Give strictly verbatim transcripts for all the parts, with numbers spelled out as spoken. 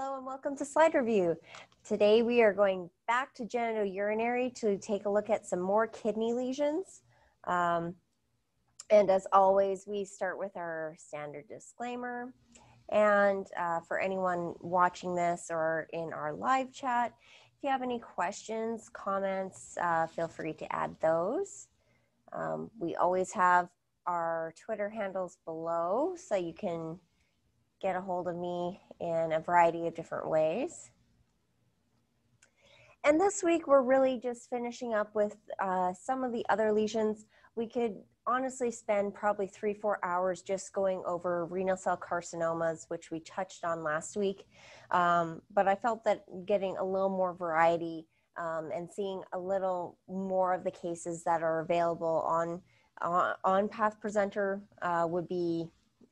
Hello and welcome to Slide Review. Today we are going back to genitourinary to take a look at some more kidney lesions. Um, and as always, we start with our standard disclaimer. And uh, for anyone watching this or in our live chat, if you have any questions, comments, uh, feel free to add those. Um, we always have our Twitter handles below, so you can get a hold of me in a variety of different ways. And this week, we're really just finishing up with uh, some of the other lesions. We could honestly spend probably three, four hours just going over renal cell carcinomas, which we touched on last week. Um, but I felt that getting a little more variety um, and seeing a little more of the cases that are available on, on, on PathPresenter uh, would be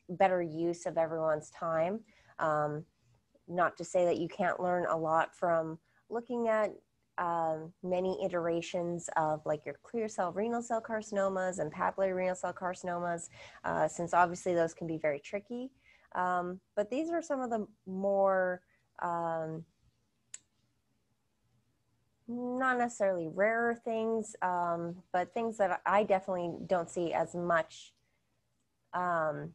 better use of everyone's time. Um, not to say that you can't learn a lot from looking at um, many iterations of like your clear cell renal cell carcinomas and papillary renal cell carcinomas, uh, since obviously those can be very tricky. Um, but these are some of the more, um, not necessarily rarer things, um, but things that I definitely don't see as much um,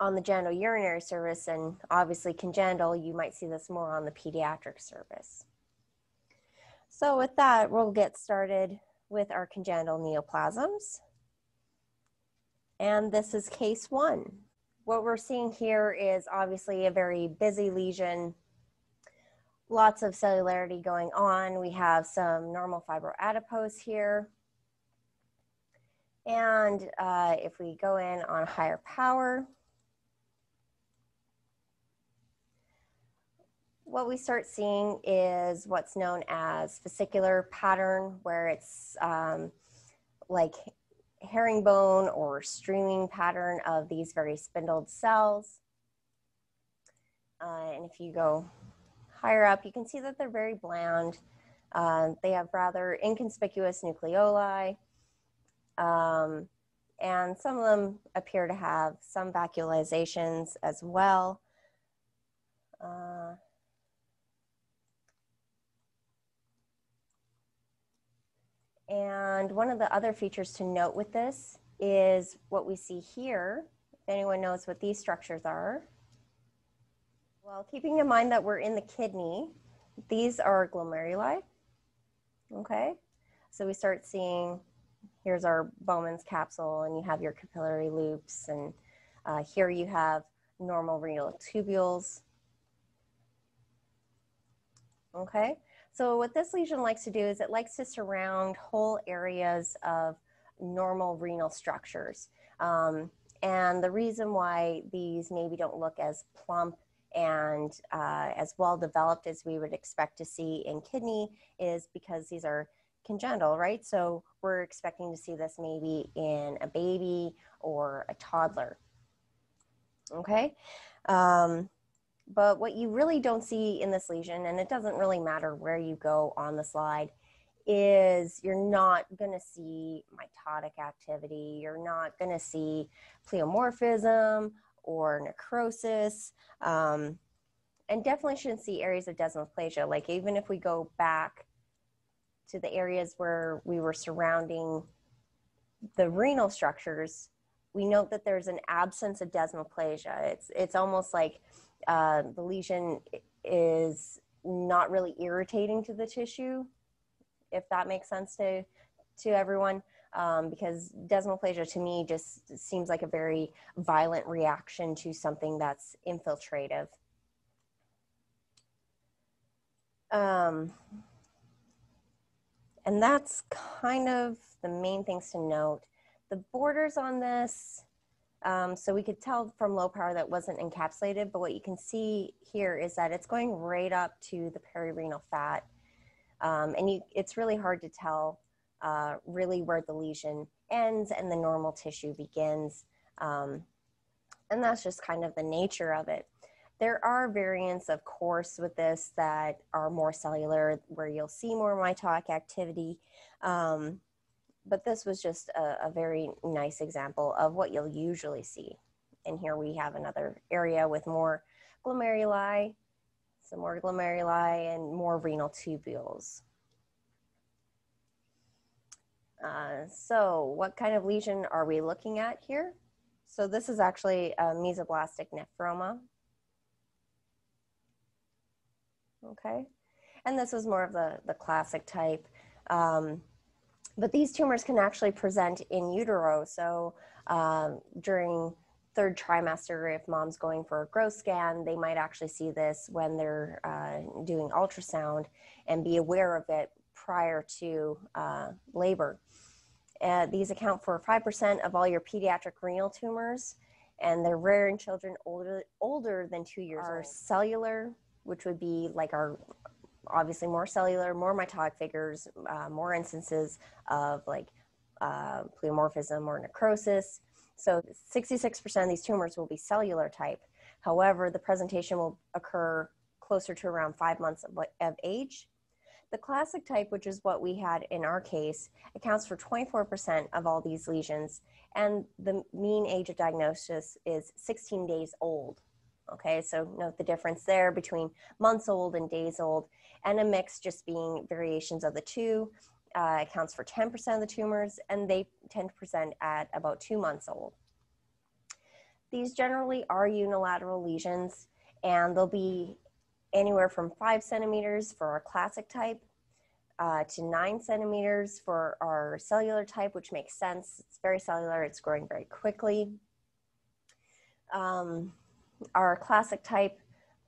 on the genitourinary service, and obviously congenital, you might see this more on the pediatric service. So with that, we'll get started with our congenital neoplasms. And this is case one. What we're seeing here is obviously a very busy lesion. Lots of cellularity going on. We have some normal fibroadipose here. And uh, if we go in on higher power, what we start seeing is what's known as fascicular pattern, where it's um, like herringbone or streaming pattern of these very spindled cells. Uh, and if you go higher up, you can see that they're very bland. Uh, they have rather inconspicuous nucleoli. Um, and some of them appear to have some vacuolizations as well. Uh, And one of the other features to note with this is what we see here. If anyone knows what these structures are. Well, keeping in mind that we're in the kidney, these are glomeruli, okay? So we start seeing, here's our Bowman's capsule, and you have your capillary loops, and uh, here you have normal renal tubules, okay? So what this lesion likes to do is it likes to surround whole areas of normal renal structures. Um, and the reason why these maybe don't look as plump and uh, as well developed as we would expect to see in kidney is because these are congenital, right? So we're expecting to see this maybe in a baby or a toddler, okay? Um, But what you really don't see in this lesion, and it doesn't really matter where you go on the slide, is you're not going to see mitotic activity. You're not going to see pleomorphism or necrosis, um, and definitely shouldn't see areas of desmosplasia. Like even if we go back to the areas where we were surrounding the renal structures, we note that there's an absence of desmosplasia. It's, it's almost like Uh, the lesion is not really irritating to the tissue, if that makes sense to, to everyone, um, because desmosplasia to me just seems like a very violent reaction to something that's infiltrative. Um, and that's kind of the main things to note. The borders on this, Um, so we could tell from low power that wasn't encapsulated, but what you can see here is that it's going right up to the perirenal fat. Um, and you, it's really hard to tell uh, really where the lesion ends and the normal tissue begins. Um, and that's just kind of the nature of it. There are variants, of course, with this that are more cellular, where you'll see more mitotic activity. Um, But this was just a, a very nice example of what you'll usually see. And here we have another area with more glomeruli some more glomeruli and more renal tubules. Uh, so what kind of lesion are we looking at here? So this is actually a mesoblastic nephroma. Okay, and this was more of the, the classic type. Um, but these tumors can actually present in utero. So um, during third trimester, if mom's going for a growth scan, they might actually see this when they're uh, doing ultrasound and be aware of it prior to uh, labor. Uh, these account for five percent of all your pediatric renal tumors, and they're rare in children older, older than two years old. Are cellular, which would be like our, obviously more cellular, more mitotic figures, uh, more instances of like uh, pleomorphism or necrosis. So sixty-six percent of these tumors will be cellular type. However, the presentation will occur closer to around five months of, of age. The classic type, which is what we had in our case, accounts for twenty-four percent of all these lesions, and the mean age of diagnosis is sixteen days old. Okay, so note the difference there between months old and days old, and a mix just being variations of the two uh, accounts for ten percent of the tumors, and they present at about two months old. These generally are unilateral lesions, and they'll be anywhere from five centimeters for our classic type uh, to nine centimeters for our cellular type, which makes sense. It's very cellular, it's growing very quickly. Um, Our classic type,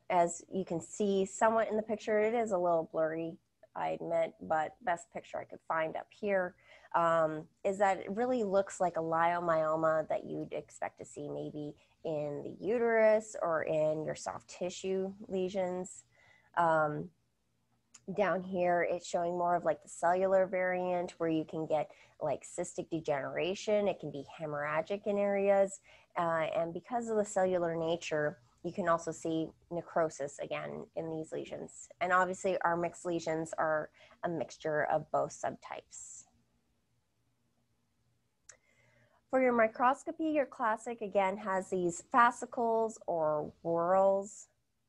as you can see somewhat in the picture, it is a little blurry, I admit, but best picture I could find up here um, is that it really looks like a leiomyoma that you'd expect to see maybe in the uterus or in your soft tissue lesions. Um, down here, it's showing more of like the cellular variant where you can get like cystic degeneration. It can be hemorrhagic in areas. Uh, and because of the cellular nature, you can also see necrosis again in these lesions. And obviously our mixed lesions are a mixture of both subtypes. For your microscopy, your classic again has these fascicles or whorls.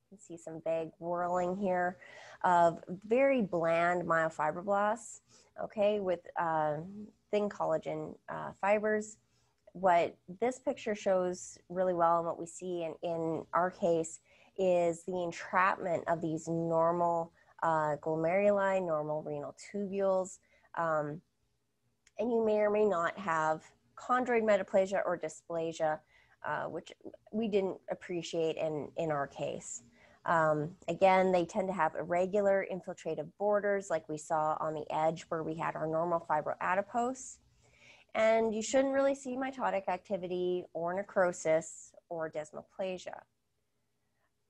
You can see some vague whorling here of very bland myofibroblasts, okay, with uh, thin collagen uh, fibers. What this picture shows really well and what we see in, in our case is the entrapment of these normal uh, glomeruli, normal renal tubules. Um, and you may or may not have chondroid metaplasia or dysplasia, uh, which we didn't appreciate in, in our case. Um, again, they tend to have irregular infiltrative borders like we saw on the edge where we had our normal fibroadipose. And you shouldn't really see mitotic activity or necrosis or desmoplasia.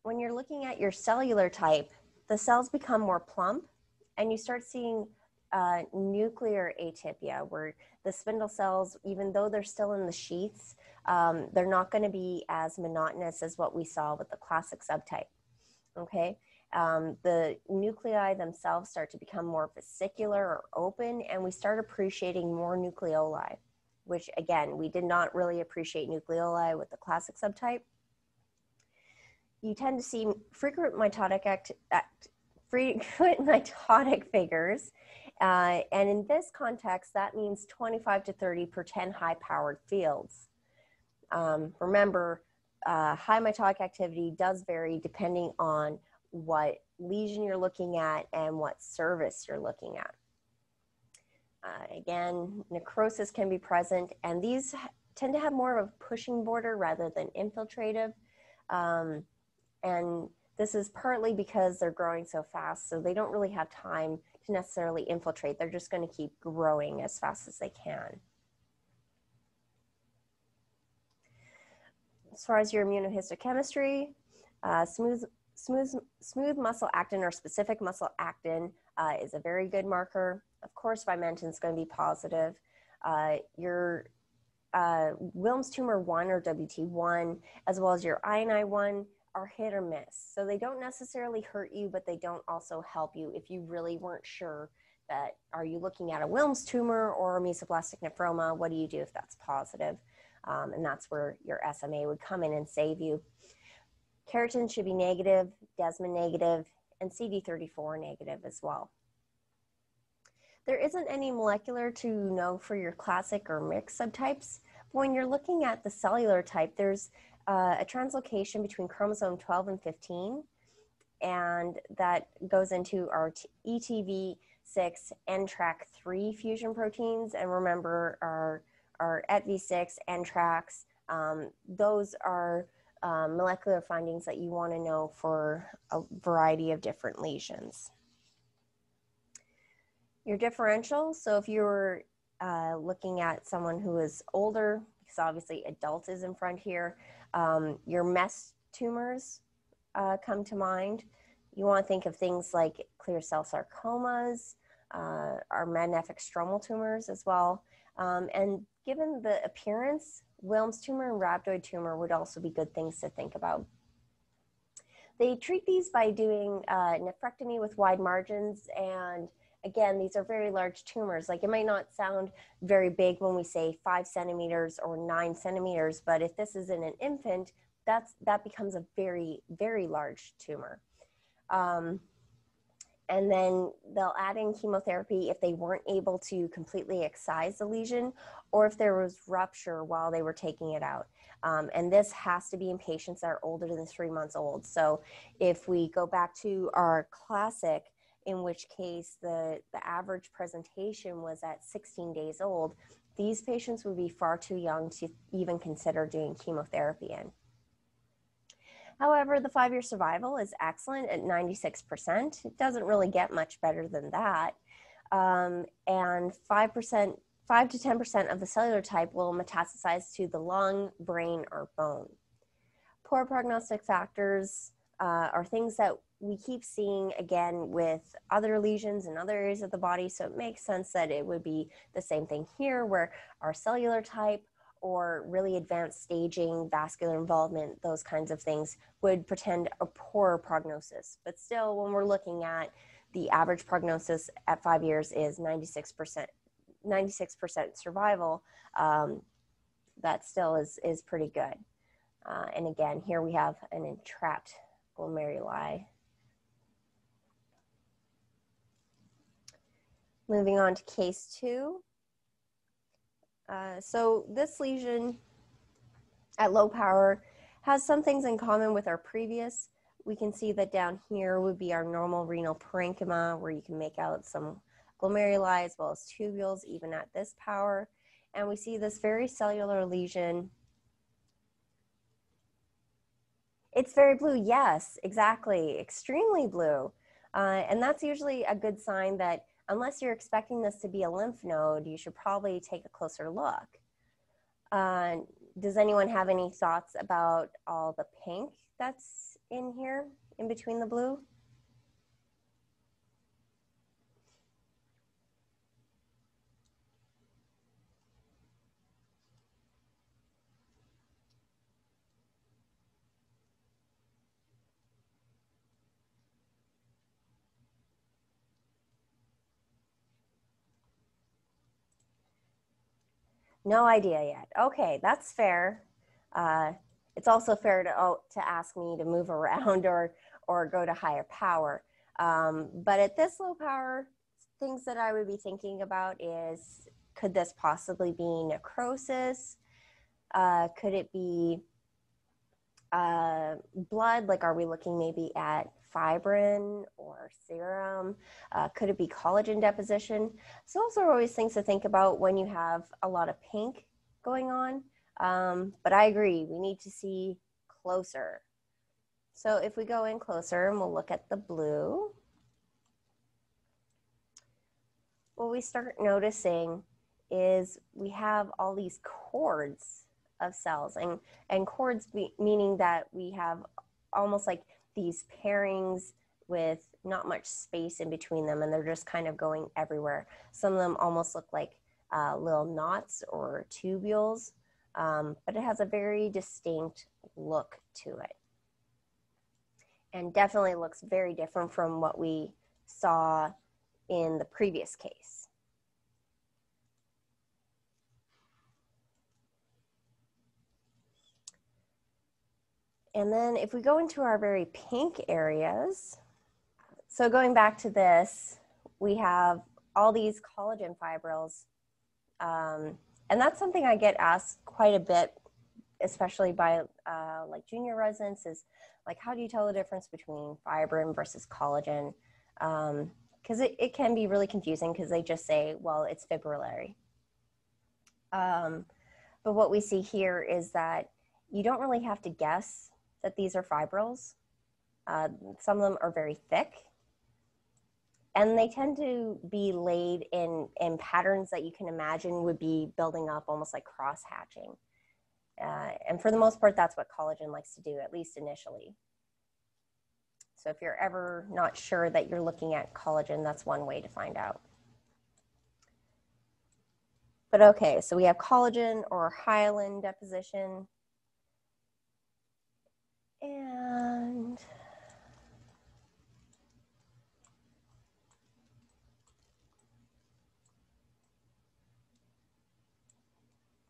When you're looking at your cellular type, the cells become more plump and you start seeing uh, nuclear atypia where the spindle cells, even though they're still in the sheaths, um, they're not going to be as monotonous as what we saw with the classic subtype. Okay, um, the nuclei themselves start to become more vesicular or open, and we start appreciating more nucleoli, which again, we did not really appreciate nucleoli with the classic subtype. You tend to see frequent mitotic, act, act, frequent mitotic figures, uh, and in this context, that means twenty-five to thirty per ten high-powered fields. Um, remember, Uh, high mitotic activity does vary depending on what lesion you're looking at and what service you're looking at. Uh, again, necrosis can be present, and these tend to have more of a pushing border rather than infiltrative. Um, and this is partly because they're growing so fast, so they don't really have time to necessarily infiltrate. They're just going to keep growing as fast as they can. As far as your immunohistochemistry, uh, smooth, smooth, smooth muscle actin or specific muscle actin uh, is a very good marker. Of course, Vimentin is going to be positive. Uh, your uh, Wilms tumor one or W T one, as well as your I N I one, are hit or miss. So they don't necessarily hurt you, but they don't also help you if you really weren't sure that are you looking at a Wilms tumor or a mesoblastic nephroma? What do you do if that's positive? Um, and that's where your S M A would come in and save you. Keratin should be negative, desmin negative, and C D thirty-four negative as well. There isn't any molecular to know for your classic or mixed subtypes, but when you're looking at the cellular type, there's uh, a translocation between chromosome twelve and fifteen, and that goes into our E T V six N T R K three fusion proteins, and remember our, our E T V six N T R Ks, um, those are um, molecular findings that you want to know for a variety of different lesions. Your differential, so if you're uh, looking at someone who is older, because obviously adult is in front here, um, your MES tumors uh, come to mind. You want to think of things like clear cell sarcomas, uh, our metanephric stromal tumors as well. Um, and given the appearance, Wilms tumor and rhabdoid tumor would also be good things to think about. They treat these by doing uh, nephrectomy with wide margins. And again, these are very large tumors. Like, it might not sound very big when we say five centimeters or nine centimeters, but if this is in an infant, that's, that becomes a very, very large tumor. Um, and then they'll add in chemotherapy if they weren't able to completely excise the lesion or if there was rupture while they were taking it out. Um, and this has to be in patients that are older than three months old. So if we go back to our classic, in which case the, the average presentation was at sixteen days old, these patients would be far too young to even consider doing chemotherapy in. However, the five-year survival is excellent at ninety-six percent. It doesn't really get much better than that. Um, and five percent, five to ten percent of the cellular type will metastasize to the lung, brain, or bone. Poor prognostic factors uh, are things that we keep seeing again with other lesions in other areas of the body. So it makes sense that it would be the same thing here, where our cellular type or really advanced staging, vascular involvement, those kinds of things would portend a poorer prognosis. But still, when we're looking at the average prognosis at five years is ninety-six percent, ninety-six percent survival, um, that still is, is pretty good. Uh, and again, here we have an entrapped glomeruli. Moving on to case two. Uh, so this lesion at low power has some things in common with our previous. We can see that down here would be our normal renal parenchyma, where you can make out some glomeruli as well as tubules even at this power. And we see this very cellular lesion. It's very blue, yes, exactly, extremely blue. Uh, and that's usually a good sign that unless you're expecting this to be a lymph node, you should probably take a closer look. Uh, does anyone have any thoughts about all the pink that's in here, in between the blue? No idea yet. Okay, that's fair. Uh, it's also fair to, oh, to ask me to move around or, or go to higher power. Um, but at this low power, things that I would be thinking about is, could this possibly be necrosis? Uh, could it be uh, blood? Like, are we looking maybe at fibrin or serum? Uh, could it be collagen deposition? So those are always things to think about when you have a lot of pink going on. Um, but I agree, we need to see closer. So if we go in closer and we'll look at the blue, what we start noticing is we have all these cords of cells, and, and cords be, meaning that we have almost like these pairings with not much space in between them, and they're just kind of going everywhere. Some of them almost look like uh, little knots or tubules, um, but it has a very distinct look to it. And definitely looks very different from what we saw in the previous case. And then if we go into our very pink areas, so going back to this, we have all these collagen fibrils. Um, and that's something I get asked quite a bit, especially by uh, like junior residents, is like, how do you tell the difference between fibrin versus collagen? Um, Because it, it can be really confusing because they just say, well, it's fibrillary. Um, but what we see here is that you don't really have to guess that these are fibrils. Uh, some of them are very thick. And they tend to be laid in, in patterns that you can imagine would be building up almost like cross-hatching. Uh, and for the most part, that's what collagen likes to do, at least initially. So if you're ever not sure that you're looking at collagen, that's one way to find out. But okay, so we have collagen or hyaline deposition. And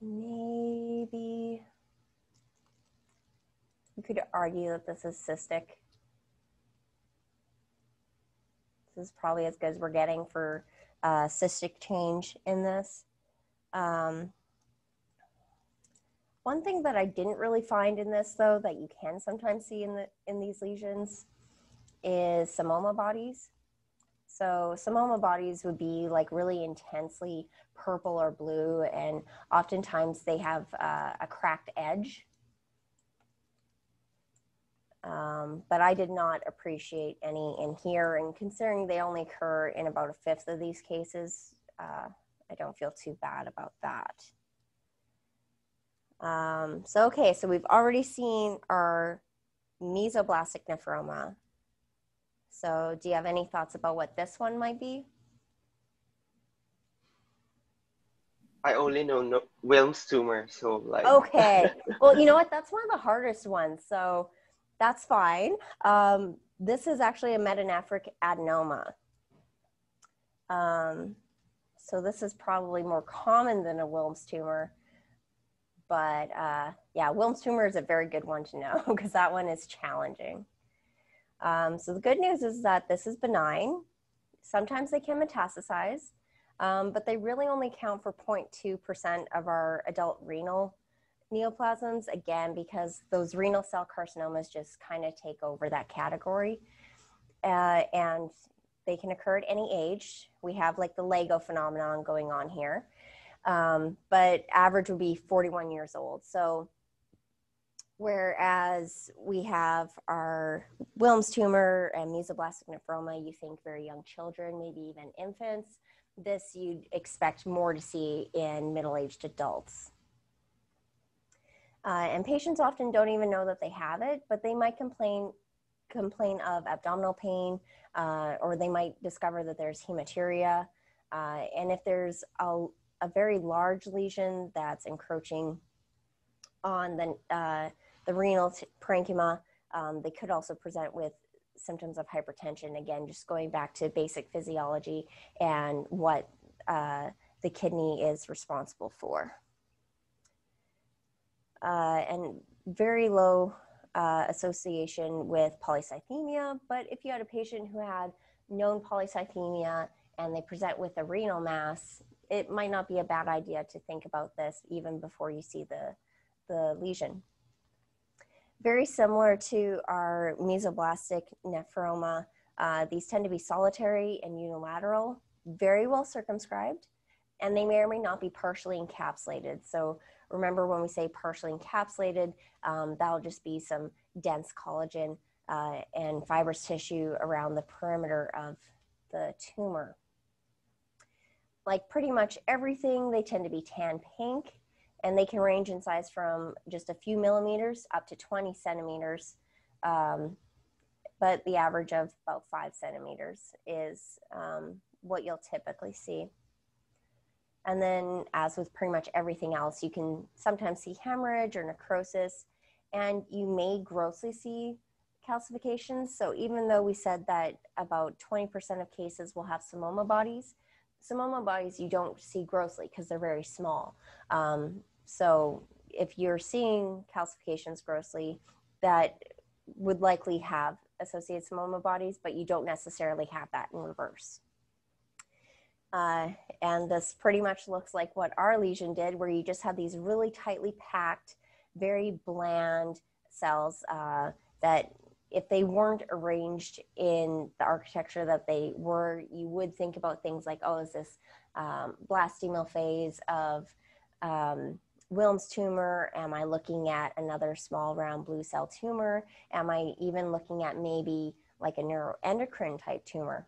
maybe you could argue that this is cystic. This is probably as good as we're getting for uh, cystic change in this. Um, one thing that I didn't really find in this, though, that you can sometimes see in the in these lesions is somoma bodies. So somoma bodies would be like really intensely purple or blue, and oftentimes they have uh, a cracked edge. Um, but I did not appreciate any in here, and considering they only occur in about a fifth of these cases, uh, I don't feel too bad about that. Um, so, okay, so we've already seen our mesoblastic nephroma. So do you have any thoughts about what this one might be? I only know no Wilms tumor, so like. Okay, well, you know what? That's one of the hardest ones, so. That's fine. Um, this is actually a metanephric adenoma. Um, so this is probably more common than a Wilms tumor, but uh, yeah, Wilms tumor is a very good one to know because that one is challenging. Um, so the good news is that this is benign. Sometimes they can metastasize, um, but they really only count for zero point two percent of our adult renal neoplasms, again, because those renal cell carcinomas just kind of take over that category, uh, and they can occur at any age. We have like the Lego phenomenon going on here, um, but average would be forty-one years old. So whereas we have our Wilms tumor and mesoblastic nephroma, you think very young children, maybe even infants. This you'd expect more to see in middle-aged adults. Uh, and patients often don't even know that they have it, but they might complain, complain of abdominal pain, uh, or they might discover that there's hematuria. Uh, and if there's a, a very large lesion that's encroaching on the, uh, the renal parenchyma, um, they could also present with symptoms of hypertension. Again, just going back to basic physiology and what uh, the kidney is responsible for. Uh, and very low uh, association with polycythemia. But if you had a patient who had known polycythemia and they present with a renal mass, it might not be a bad idea to think about this even before you see the, the lesion. Very similar to our mesoblastic nephroma, uh, these tend to be solitary and unilateral, very well circumscribed, and they may or may not be partially encapsulated. So remember when we say partially encapsulated, um, that'll just be some dense collagen uh, and fibrous tissue around the perimeter of the tumor. Like pretty much everything, they tend to be tan pink, and they can range in size from just a few millimeters up to twenty centimeters, um, but the average of about five centimeters is um, what you'll typically see. And then, as with pretty much everything else, you can sometimes see hemorrhage or necrosis, and you may grossly see calcifications. So even though we said that about twenty percent of cases will have somoma bodies, somoma bodies you don't see grossly because they're very small. Um, so if you're seeing calcifications grossly, that would likely have associated smoma bodies, but you don't necessarily have that in reverse. Uh, and this pretty much looks like what our lesion did, where you just had these really tightly packed, very bland cells uh, that if they weren't arranged in the architecture that they were, you would think about things like, oh, is this um, blastemal phase of um, Wilms tumor? Am I looking at another small round blue cell tumor? Am I even looking at maybe like a neuroendocrine type tumor?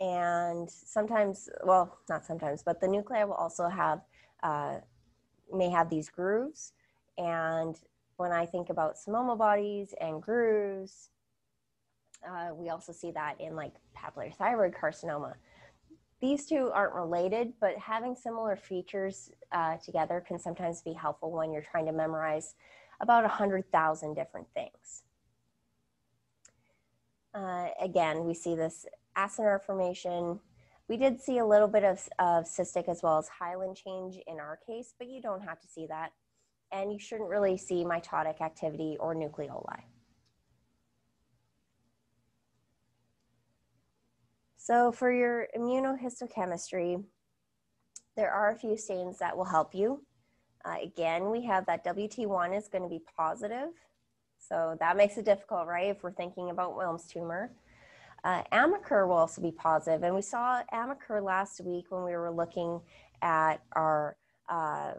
And sometimes, well, not sometimes, but the nuclei will also have, uh, may have these grooves. And when I think about smoma bodies and grooves, uh, we also see that in like papillary thyroid carcinoma. These two aren't related, but having similar features uh, together can sometimes be helpful when you're trying to memorize about one hundred thousand different things. Uh, again, we see this acinar formation. We did see a little bit of, of cystic as well as hyaline change in our case, but you don't have to see that. And you shouldn't really see mitotic activity or nucleoli. So for your immunohistochemistry, there are a few stains that will help you. Uh, again, we have that W T one is going to be positive. So that makes it difficult, right, if we're thinking about Wilms tumor. Uh, A M A C R will also be positive, and we saw A M A C R last week when we were looking at our uh,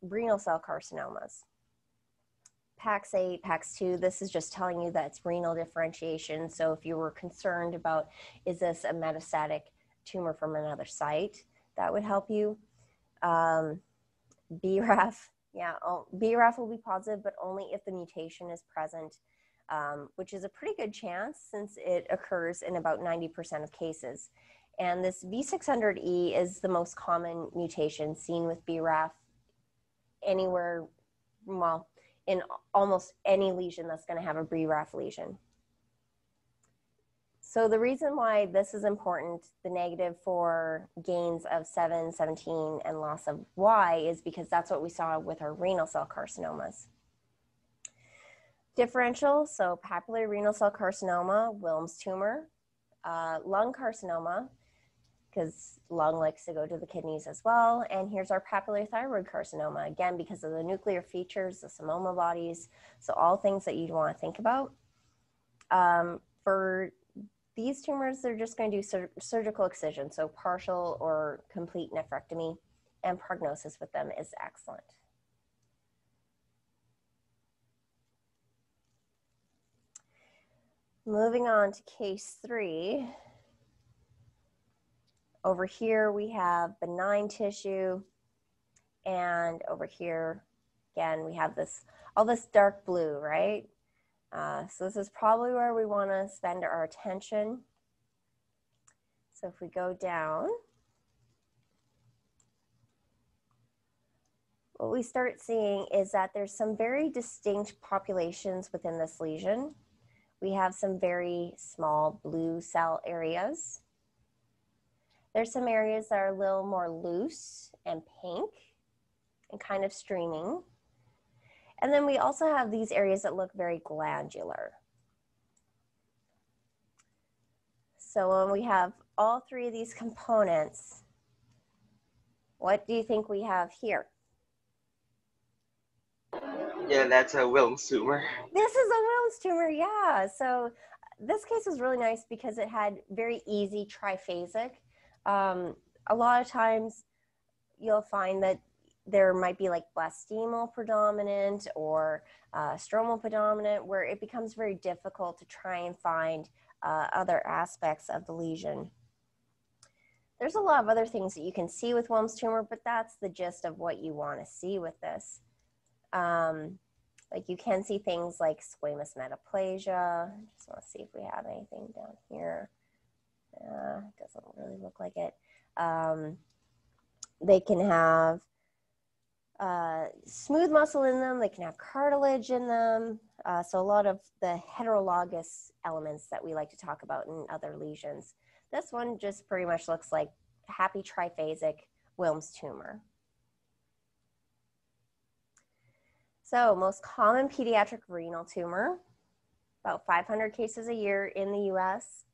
renal cell carcinomas. PAX eight, PAX two, this is just telling you that it's renal differentiation. So if you were concerned about, is this a metastatic tumor from another site, that would help you. Um, B RAF, yeah, oh, B RAF will be positive, but only if the mutation is present, Um, which is a pretty good chance since it occurs in about ninety percent of cases. And this V six hundred E is the most common mutation seen with B RAF anywhere, well, in almost any lesion that's going to have a B RAF lesion. So the reason why this is important, the negative for gains of seven, seventeen, and loss of Y, is because that's what we saw with our renal cell carcinomas. Differential, so papillary renal cell carcinoma, Wilms tumor, uh, lung carcinoma, because lung likes to go to the kidneys as well. And here's our papillary thyroid carcinoma, again, because of the nuclear features, the smoma bodies, so all things that you'd want to think about. Um, for these tumors, they're just going to do sur surgical excision, so partial or complete nephrectomy, and prognosis with them is excellent. Moving on to case three. Over here we have benign tissue, and over here again we have this, all this dark blue, right? Uh, so this is probably where we want to spend our attention. So if we go down, what we start seeing is that there's some very distinct populations within this lesion. We have some very small blue cell areas. There's some areas that are a little more loose and pink and kind of streaming. And then we also have these areas that look very glandular. So when we have all three of these components, what do you think we have here? Yeah, that's a Wilms tumor. This is a Wilms tumor, yeah. So this case was really nice because it had very easy triphasic. Um, a lot of times you'll find that there might be like blastemal predominant or uh, stromal predominant, where it becomes very difficult to try and find uh, other aspects of the lesion. There's a lot of other things that you can see with Wilms tumor, but that's the gist of what you want to see with this. Um, like you can see things like squamous metaplasia. Just want to see if we have anything down here. Uh, doesn't really look like it. Um, they can have uh, smooth muscle in them. They can have cartilage in them. Uh, so a lot of the heterologous elements that we like to talk about in other lesions. This one just pretty much looks like happy triphasic Wilms tumor. So most common pediatric renal tumor, about five hundred cases a year in the U S,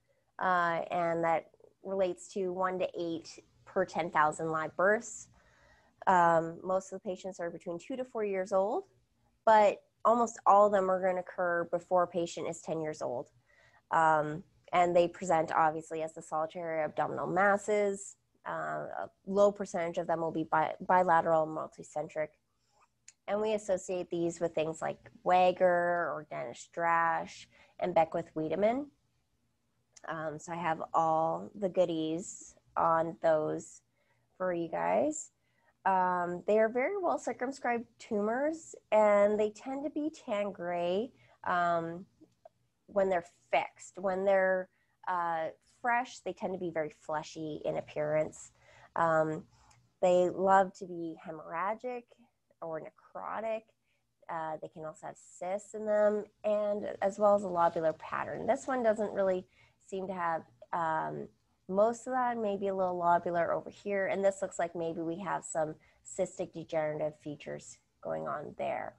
uh, and that relates to one to eight per ten thousand live births. Um, most of the patients are between two to four years old, but almost all of them are going to occur before a patient is ten years old. Um, and they present obviously as the solitary abdominal masses. Uh, a low percentage of them will be bi bilateral multicentric. And we associate these with things like W A G R or Dennis Drash and Beckwith-Wiedemann. Um, so I have all the goodies on those for you guys. Um, they are very well circumscribed tumors, and they tend to be tan gray um, when they're fixed. When they're uh, fresh, they tend to be very fleshy in appearance. Um, they love to be hemorrhagic or necrotic. Uh, they can also have cysts in them, and as well as a lobular pattern. This one doesn't really seem to have um, most of that, maybe a little lobular over here, and this looks like maybe we have some cystic degenerative features going on there.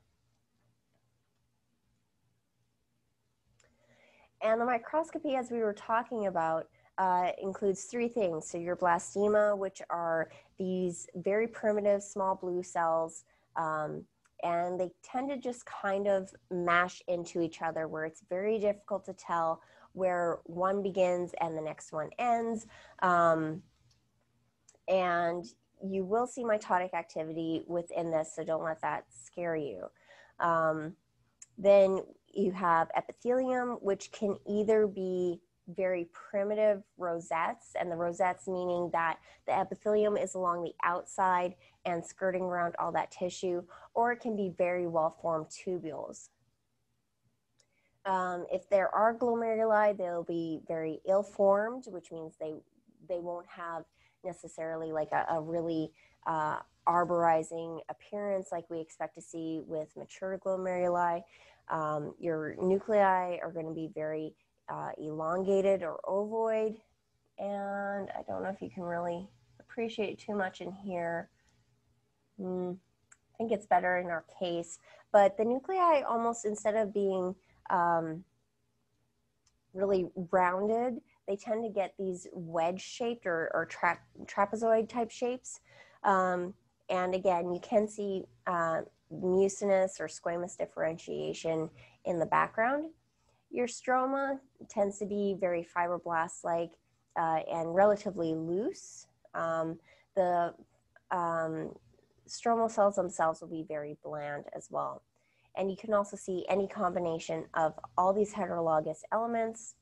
And the microscopy, as we were talking about, uh, includes three things. So your blastema, which are these very primitive small blue cells, um, and they tend to just kind of mash into each other, where it's very difficult to tell where one begins and the next one ends. Um, and you will see mitotic activity within this, so don't let that scare you. Um, then you have epithelium, which can either be very primitive rosettes, and the rosettes meaning that the epithelium is along the outside and skirting around all that tissue, or it can be very well-formed tubules. Um, if there are glomeruli, they'll be very ill-formed, which means they, they won't have necessarily like a, a really uh, arborizing appearance like we expect to see with mature glomeruli. Um, your nuclei are going to be very uh, elongated or ovoid, and I don't know if you can really appreciate it too much in here. Mm, I think it's better in our case, but the nuclei almost, instead of being Um, really rounded, they tend to get these wedge-shaped or, or tra trapezoid-type shapes. Um, and again, you can see uh, mucinous or squamous differentiation in the background. Your stroma tends to be very fibroblast-like uh, and relatively loose. Um, the um, stromal cells themselves will be very bland as well. And you can also see any combination of all these heterologous elements,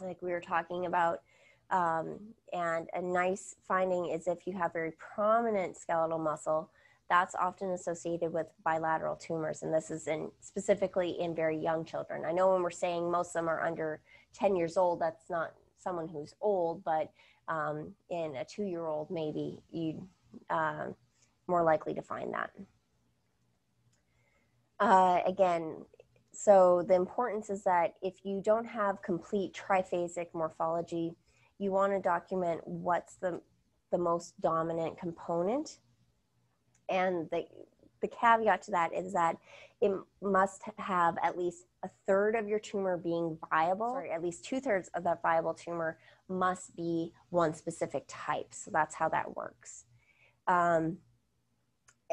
like we were talking about. Um, and a nice finding is if you have very prominent skeletal muscle, that's often associated with bilateral tumors. And this is in, specifically in very young children. I know when we're saying most of them are under ten years old, that's not someone who's old, but um, in a two-year-old, maybe you'd uh, more likely to find that. Uh, again, so the importance is that if you don't have complete triphasic morphology, you want to document what's the, the most dominant component. And the, the caveat to that is that it must have at least a third of your tumor being viable, or at least two thirds of that viable tumor must be one specific type. So that's how that works. Um,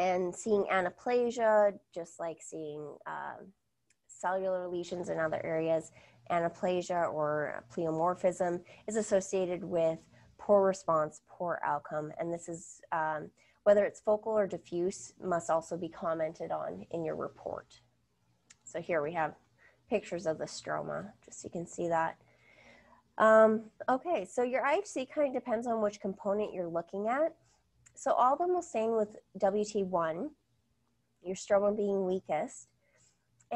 And seeing anaplasia, just like seeing um, cellular lesions in other areas, anaplasia or pleomorphism is associated with poor response, poor outcome. And this is, um, whether it's focal or diffuse, must also be commented on in your report. So here we have pictures of the stroma, just so you can see that. Um, okay, so your I H C kind of depends on which component you're looking at. So all of them will stain with W T one, your stroma being weakest,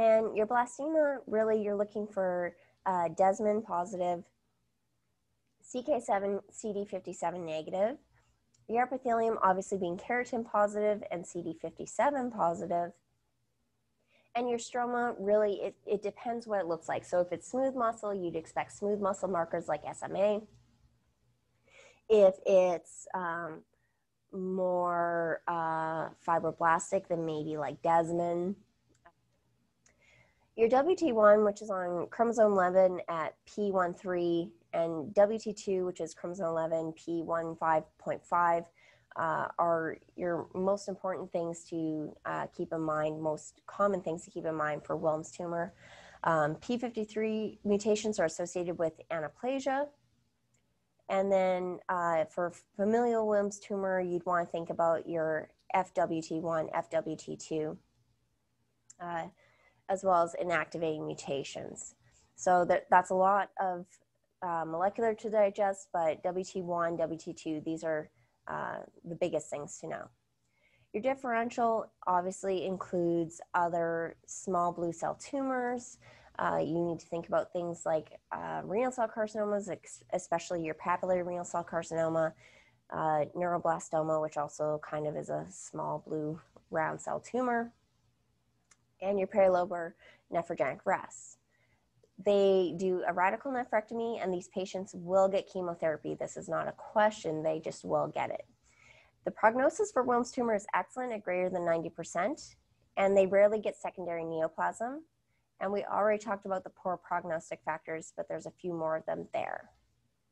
and your blastema, really you're looking for uh, desmin positive, C K seven, C D fifty-seven negative, your epithelium obviously being keratin positive and C D fifty-seven positive, and your stroma, really it, it depends what it looks like. So if it's smooth muscle, you'd expect smooth muscle markers like S M A. If it's um, more uh, fibroblastic than maybe like desmin, your W T one, which is on chromosome eleven at P one three, and W T two, which is chromosome eleven, P one five point five, uh, are your most important things to uh, keep in mind, most common things to keep in mind for Wilms tumor. Um, P fifty-three mutations are associated with anaplasia. And then uh, for familial Wilms tumor, you'd want to think about your F W T one, F W T two, uh, as well as inactivating mutations. So that, that's a lot of uh, molecular to digest, but W T one, W T two, these are uh, the biggest things to know. Your differential obviously includes other small blue cell tumors. Uh, you need to think about things like uh, renal cell carcinomas, especially your papillary renal cell carcinoma, uh, neuroblastoma, which also kind of is a small blue round cell tumor, and your perilobar nephrogenic rests. They do a radical nephrectomy, and these patients will get chemotherapy. This is not a question, they just will get it. The prognosis for Wilms tumor is excellent at greater than ninety percent, and they rarely get secondary neoplasm. And we already talked about the poor prognostic factors, but there's a few more of them there.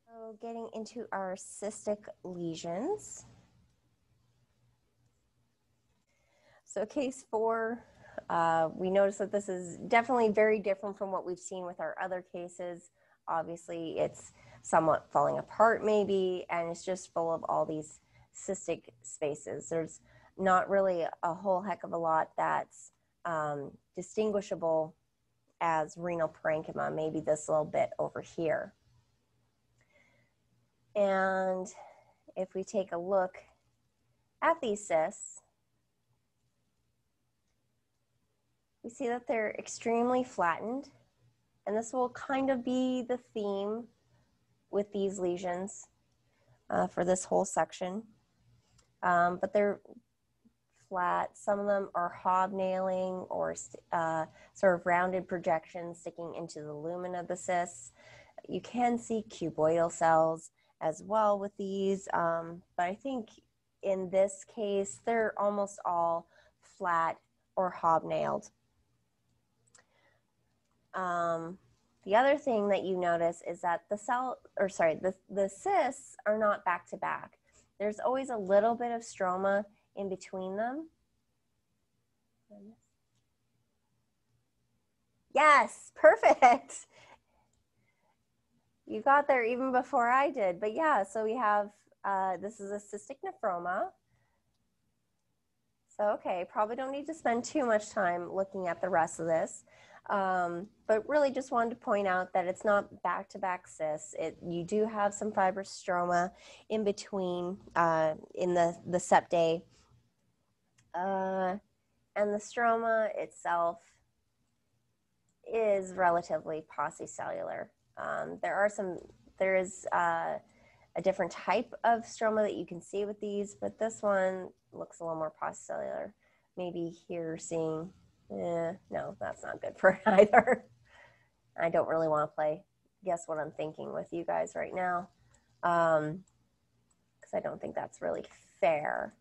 So getting into our cystic lesions. So case four, uh, we noticed that this is definitely very different from what we've seen with our other cases. Obviously, it's somewhat falling apart maybe, and it's just full of all these cystic spaces. There's not really a whole heck of a lot that's um, distinguishable as renal parenchyma, maybe this little bit over here. And if we take a look at these cysts, we see that they're extremely flattened, and this will kind of be the theme with these lesions uh, for this whole section, um, but they're flat. Some of them are hobnailing or uh, sort of rounded projections sticking into the lumen of the cysts. You can see cuboidal cells as well with these, um, but I think in this case, they're almost all flat or hobnailed. Um, the other thing that you notice is that the cell, or sorry, the, the cysts are not back to back. There's always a little bit of stroma in between them. Yes, perfect. You got there even before I did, but yeah, so we have, uh, this is a cystic nephroma. So, okay, probably don't need to spend too much time looking at the rest of this, um, but really just wanted to point out that it's not back-to-back cysts. It, you do have some fibrous stroma in between uh, in the, the septae. Uh, and the stroma itself is relatively paucicellular. Um, there are some, there is uh, a different type of stroma that you can see with these, but this one looks a little more paucicellular. Maybe here seeing, eh, no, that's not good for either. I don't really want to play guess what I'm thinking with you guys right now, because um, I don't think that's really fair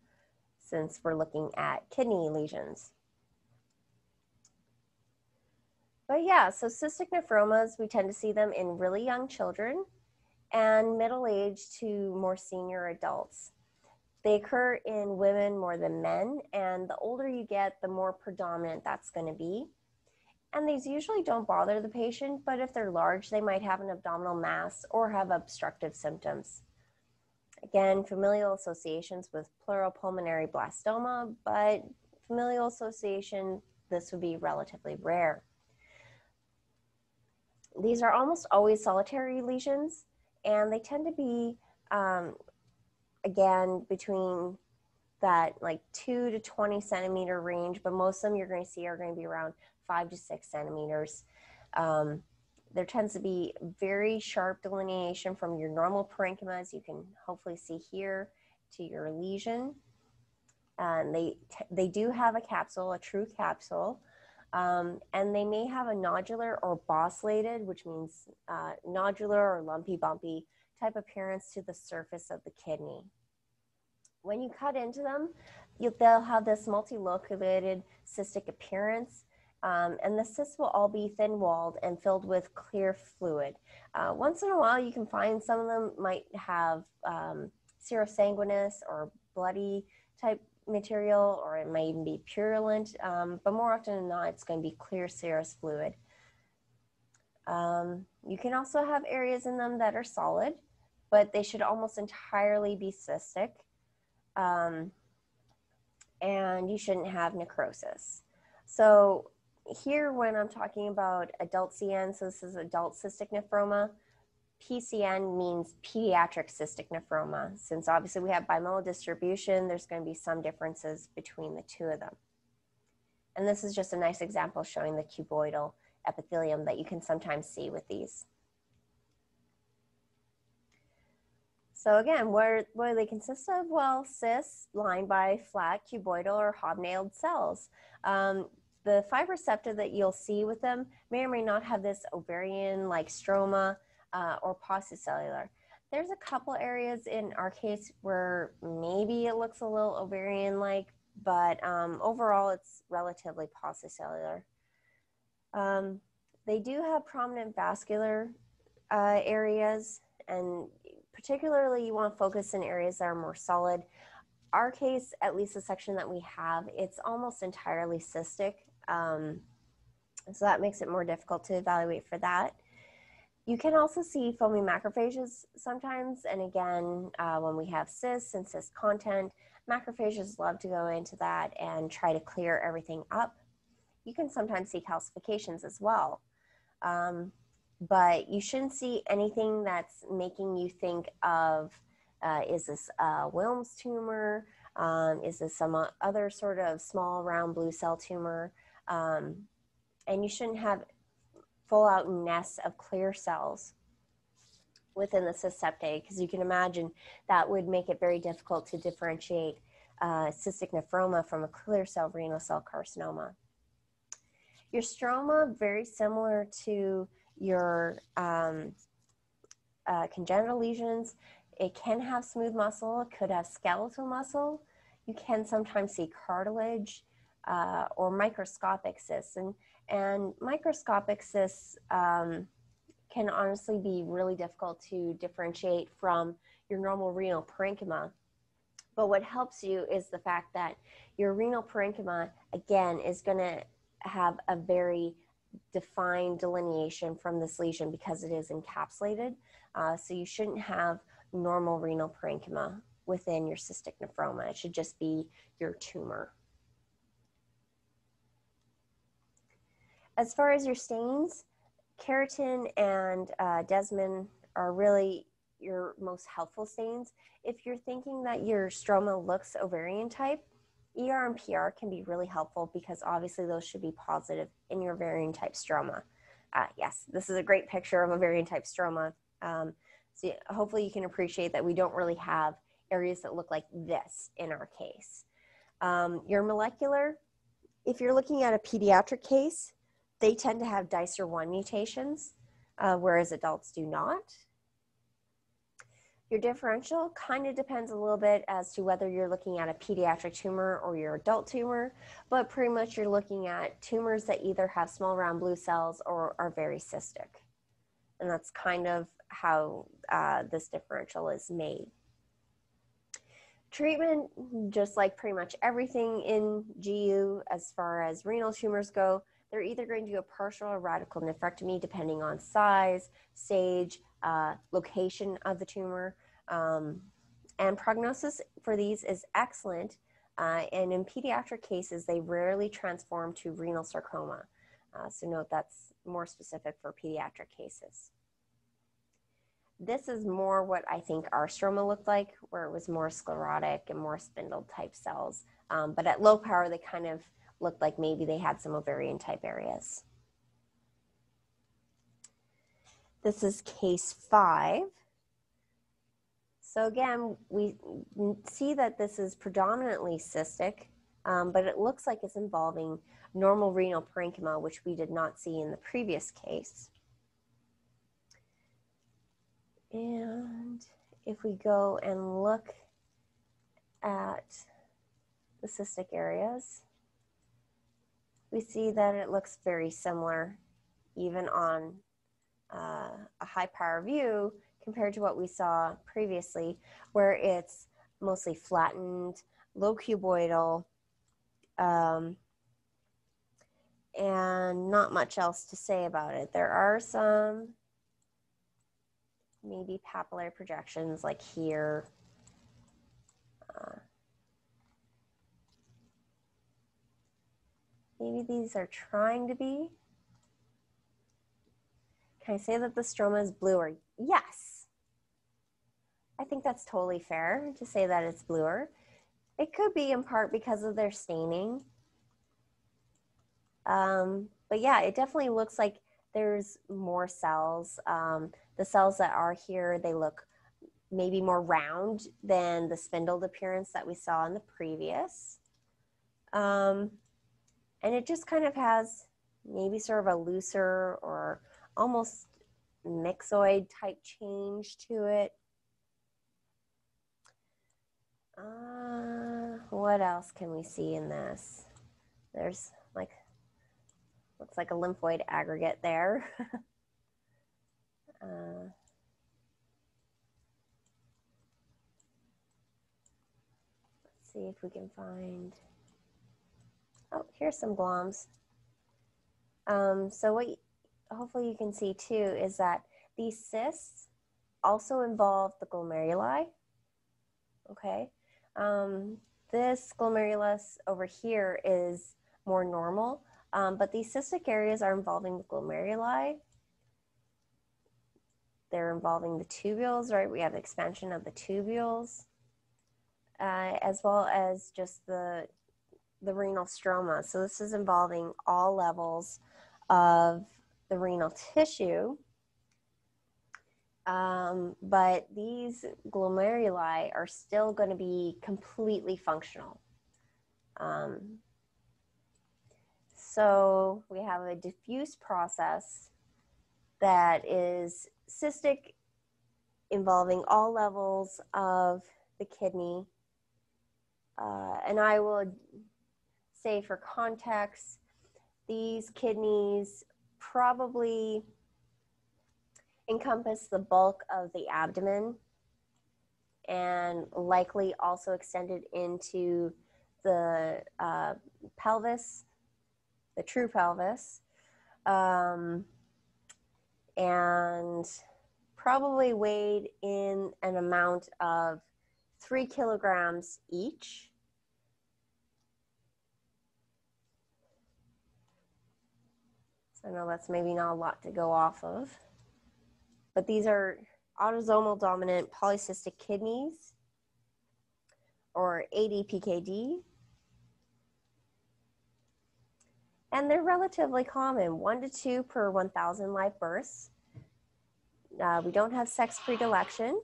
since we're looking at kidney lesions. But yeah, so cystic nephromas, we tend to see them in really young children and middle-aged to more senior adults. They occur in women more than men, and the older you get, the more predominant that's going to be. And these usually don't bother the patient, but if they're large, they might have an abdominal mass or have obstructive symptoms. Again, familial associations with pleuropulmonary blastoma, but familial association, this would be relatively rare. These are almost always solitary lesions, and they tend to be, um, again, between that like two to twenty centimeter range, but most of them you're going to see are going to be around five to six centimeters. Um, there tends to be very sharp delineation from your normal parenchyma, as you can hopefully see here, to your lesion. And they, they do have a capsule, a true capsule. Um, and they may have a nodular or bossulated, which means uh, nodular or lumpy, bumpy type appearance to the surface of the kidney. When you cut into them, you, they'll have this multiloculated cystic appearance, Um, and the cysts will all be thin-walled and filled with clear fluid. Uh, once in a while, you can find some of them might have um, serosanguinous or bloody type material, or it might even be purulent, um, but more often than not, it's going to be clear serous fluid. Um, you can also have areas in them that are solid, but they should almost entirely be cystic, um, and you shouldn't have necrosis. So here, when I'm talking about adult C N, so this is adult cystic nephroma, P C N means pediatric cystic nephroma. Since obviously we have bimodal distribution, there's going to be some differences between the two of them. And this is just a nice example showing the cuboidal epithelium that you can sometimes see with these. So again, what are, what do they consist of? Well, cysts lined by flat cuboidal or hobnailed cells. Um, the fibroscepta that you'll see with them may or may not have this ovarian-like stroma uh, or paucicellular. There's a couple areas in our case where maybe it looks a little ovarian-like, but um, overall it's relatively paucicellular. Um, they do have prominent vascular uh, areas, and particularly you want to focus in areas that are more solid. Our case, at least the section that we have, it's almost entirely cystic. Um, so that makes it more difficult to evaluate for that. You can also see foamy macrophages sometimes. And again, uh, when we have cysts and cyst content, macrophages love to go into that and try to clear everything up. You can sometimes see calcifications as well. Um, But you shouldn't see anything that's making you think of, uh, is this a Wilms tumor? Um, is this some other sort of small round blue cell tumor? Um, and you shouldn't have full out nests of clear cells within the cystseptae, because you can imagine that would make it very difficult to differentiate uh, cystic nephroma from a clear cell renal cell carcinoma. Your stroma, very similar to your um, uh, congenital lesions. It can have smooth muscle, it could have skeletal muscle. You can sometimes see cartilage uh, or microscopic cysts. And, and microscopic cysts um, can honestly be really difficult to differentiate from your normal renal parenchyma. But what helps you is the fact that your renal parenchyma, again, is gonna have a very defined delineation from this lesion because it is encapsulated. Uh, so you shouldn't have normal renal parenchyma within your cystic nephroma. It should just be your tumor. As far as your stains, keratin and uh, desmin are really your most helpful stains. If you're thinking that your stroma looks ovarian type, E R and P R can be really helpful because obviously those should be positive in your ovarian type stroma. Uh, yes, this is a great picture of ovarian type stroma. Um, so hopefully you can appreciate that we don't really have areas that look like this in our case. Um, your molecular, if you're looking at a pediatric case, they tend to have dicer one mutations, uh, whereas adults do not. Your differential kind of depends a little bit as to whether you're looking at a pediatric tumor or your adult tumor, but pretty much you're looking at tumors that either have small round blue cells or are very cystic. And that's kind of how uh, this differential is made. Treatment, just like pretty much everything in G U as far as renal tumors go, they're either going to do a partial or radical nephrectomy depending on size, stage, Uh, location of the tumor, um, and prognosis for these is excellent, uh, and in pediatric cases they rarely transform to renal sarcoma, uh, so note that's more specific for pediatric cases. This is more what I think our stroma looked like, where it was more sclerotic and more spindle type cells, um, but at low power they kind of looked like maybe they had some ovarian type areas. This is case five. So again, we see that this is predominantly cystic, um, but it looks like it's involving normal renal parenchyma, which we did not see in the previous case. And if we go and look at the cystic areas, we see that it looks very similar, even on uh, a high power view compared to what we saw previously, where it's mostly flattened, low cuboidal, um, and not much else to say about it. There are some maybe papillary projections like here. Uh, maybe these are trying to be. Can I say that the stroma is bluer? Yes. I think that's totally fair to say that it's bluer. It could be in part because of their staining. Um, but yeah, it definitely looks like there's more cells. Um, the cells that are here, they look maybe more round than the spindled appearance that we saw in the previous. Um, and it just kind of has maybe sort of a looser or almost myxoid type change to it. Uh, what else can we see in this? There's like, looks like a lymphoid aggregate there. uh, let's see if we can find, oh, here's some gloms. Um, so what you, hopefully you can see too is that these cysts also involve the glomeruli, okay? Um, this glomerulus over here is more normal, um, but these cystic areas are involving the glomeruli. They're involving the tubules, right? We have expansion of the tubules, uh, as well as just the, the renal stroma. So this is involving all levels of the renal tissue. Um, but these glomeruli are still going to be completely functional. Um, so we have a diffuse process that is cystic, involving all levels of the kidney. Uh, and I will say for context, these kidneys probably encompass the bulk of the abdomen and likely also extended into the uh, pelvis, the true pelvis, um, and probably weighed in an amount of three kilograms each. So I know that's maybe not a lot to go off of. But these are autosomal dominant polycystic kidneys, or A D P K D. And they're relatively common, one to two per one thousand live births. Uh, we don't have sex predilection.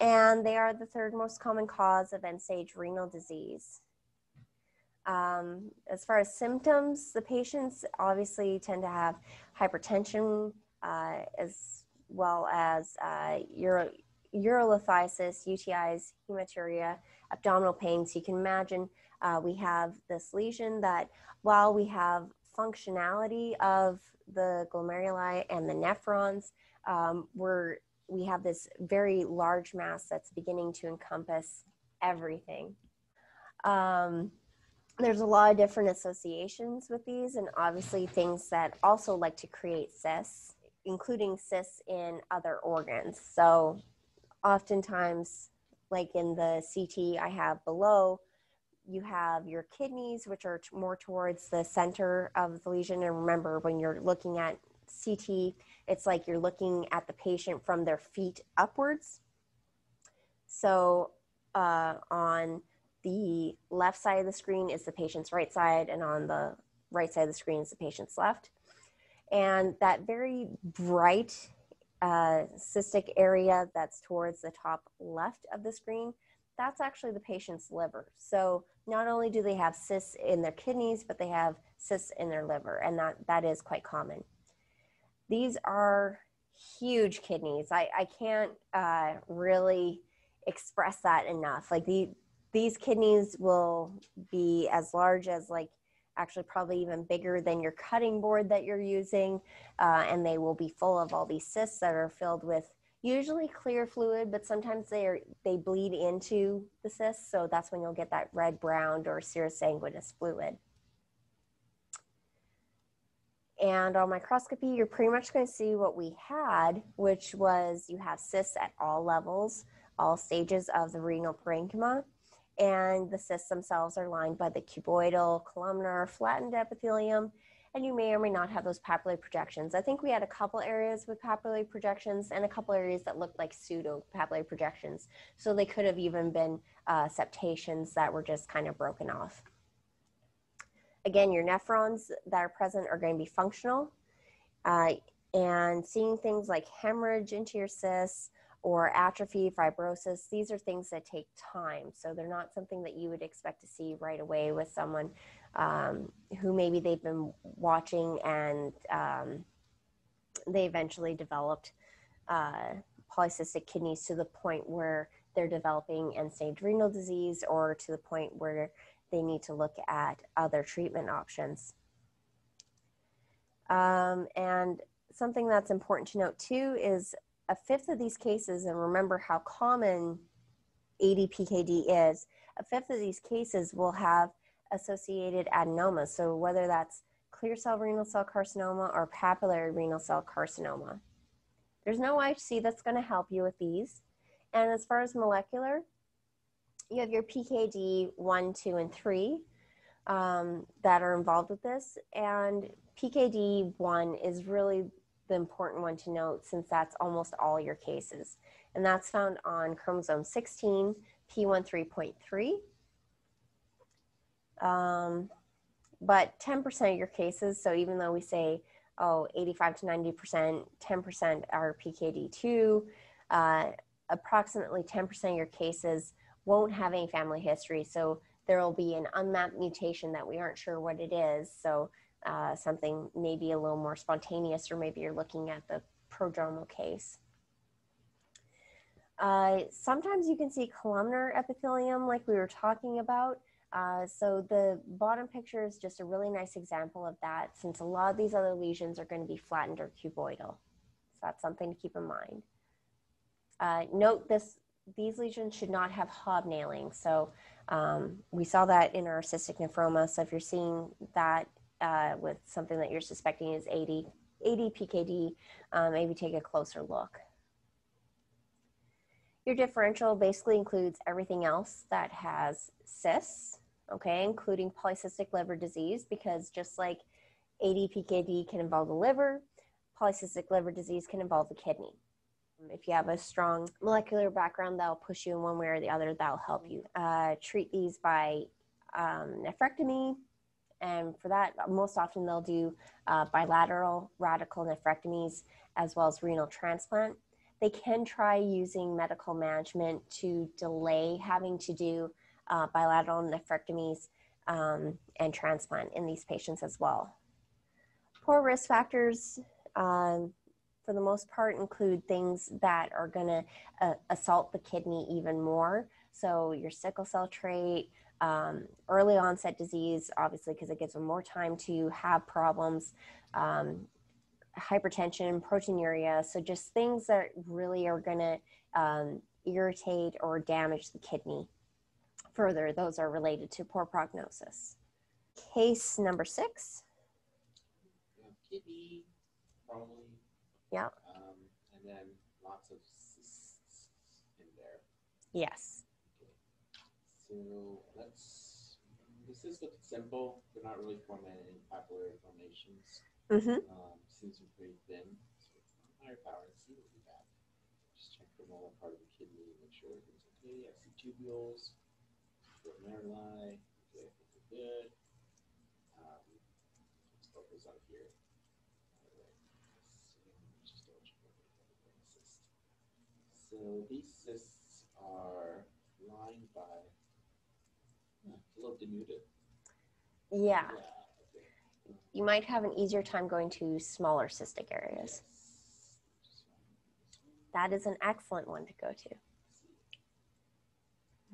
And they are the third most common cause of end-stage renal disease. Um, as far as symptoms, the patients obviously tend to have hypertension, Uh, as well as uh, uro urolithiasis, U T Is, hematuria, abdominal pain. So you can imagine uh, we have this lesion that while we have functionality of the glomeruli and the nephrons, um, we're, we have this very large mass that's beginning to encompass everything. Um, There's a lot of different associations with these, and obviously things that also like to create cysts, including cysts in other organs. So oftentimes, like in the C T I have below, you have your kidneys, which are more towards the center of the lesion. And remember, when you're looking at C T, it's like you're looking at the patient from their feet upwards. So uh, on the left side of the screen is the patient's right side, and on the right side of the screen is the patient's left. And that very bright uh, cystic area that's towards the top left of the screen, that's actually the patient's liver. So not only do they have cysts in their kidneys, but they have cysts in their liver, and that, that is quite common. These are huge kidneys. I, I can't uh, really express that enough. Like the These kidneys will be as large as like actually probably even bigger than your cutting board that you're using. Uh, and they will be full of all these cysts that are filled with usually clear fluid, but sometimes they are, they bleed into the cyst. So that's when you'll get that red, brown, or serous sanguineous fluid. And on microscopy, you're pretty much going to see what we had, which was you have cysts at all levels, all stages of the renal parenchyma, and the cysts themselves are lined by the cuboidal, columnar, flattened epithelium, and you may or may not have those papillary projections. I think we had a couple areas with papillary projections and a couple areas that looked like pseudo papillary projections. So they could have even been uh, septations that were just kind of broken off. Again, your nephrons that are present are going to be functional, uh, and seeing things like hemorrhage into your cysts or atrophy, fibrosis, these are things that take time. So they're not something that you would expect to see right away with someone um, who maybe they've been watching and um, they eventually developed uh, polycystic kidneys to the point where they're developing end-stage renal disease, or to the point where they need to look at other treatment options. Um, and something that's important to note too is a fifth of these cases, and remember how common A D P K D is, a fifth of these cases will have associated adenomas. So whether that's clear cell renal cell carcinoma or papillary renal cell carcinoma. There's no I H C that's gonna help you with these. And as far as molecular, you have your P K D one, two, and three um, that are involved with this. And P K D one is really the important one to note, since that's almost all your cases. And that's found on chromosome sixteen, P thirteen point three. Um, but ten percent of your cases, so even though we say, oh, eighty-five to ninety percent, ten percent are P K D two, uh, approximately ten percent of your cases won't have any family history. So there will be an unmapped mutation that we aren't sure what it is. So uh, something maybe a little more spontaneous, or maybe you're looking at the prodromal case. Uh, sometimes you can see columnar epithelium like we were talking about. Uh, so the bottom picture is just a really nice example of that, since a lot of these other lesions are going to be flattened or cuboidal. So that's something to keep in mind. Uh, note this. These lesions should not have hobnailing. So um, we saw that in our cystic nephroma. So if you're seeing that uh, with something that you're suspecting is A D P K D, um, maybe take a closer look. Your differential basically includes everything else that has cysts, okay, including polycystic liver disease, because just like A D P K D can involve the liver, polycystic liver disease can involve the kidney. If you have a strong molecular background, that'll push you in one way or the other, that'll help you. Uh, treat these by um, nephrectomy. And for that, most often they'll do uh, bilateral radical nephrectomies as well as renal transplant. They can try using medical management to delay having to do uh, bilateral nephrectomies um, and transplant in these patients as well. Poor risk factors. Um, For the most part, include things that are going to uh, assault the kidney even more. So your sickle cell trait, um, early onset disease, obviously because it gives them more time to have problems, um, hypertension, proteinuria. So just things that really are going to um, irritate or damage the kidney further. Those are related to poor prognosis. Case number six. Kidney, probably. Yeah. Um, and then lots of cysts in there. Yes. Okay. So let's, this is looking simple. They're not really forming any papillary formations. Mm-hmm. Um, seems pretty thin. So higher power and see what we have. Just check the normal part of the kidney and make sure everything's okay. I see tubules, glomeruli. Okay, I think we're good. Um, let's focus on here. So these cysts are lined by uh, a little denuded. Yeah. yeah okay. You might have an easier time going to smaller cystic areas. Yes. That is an excellent one to go to.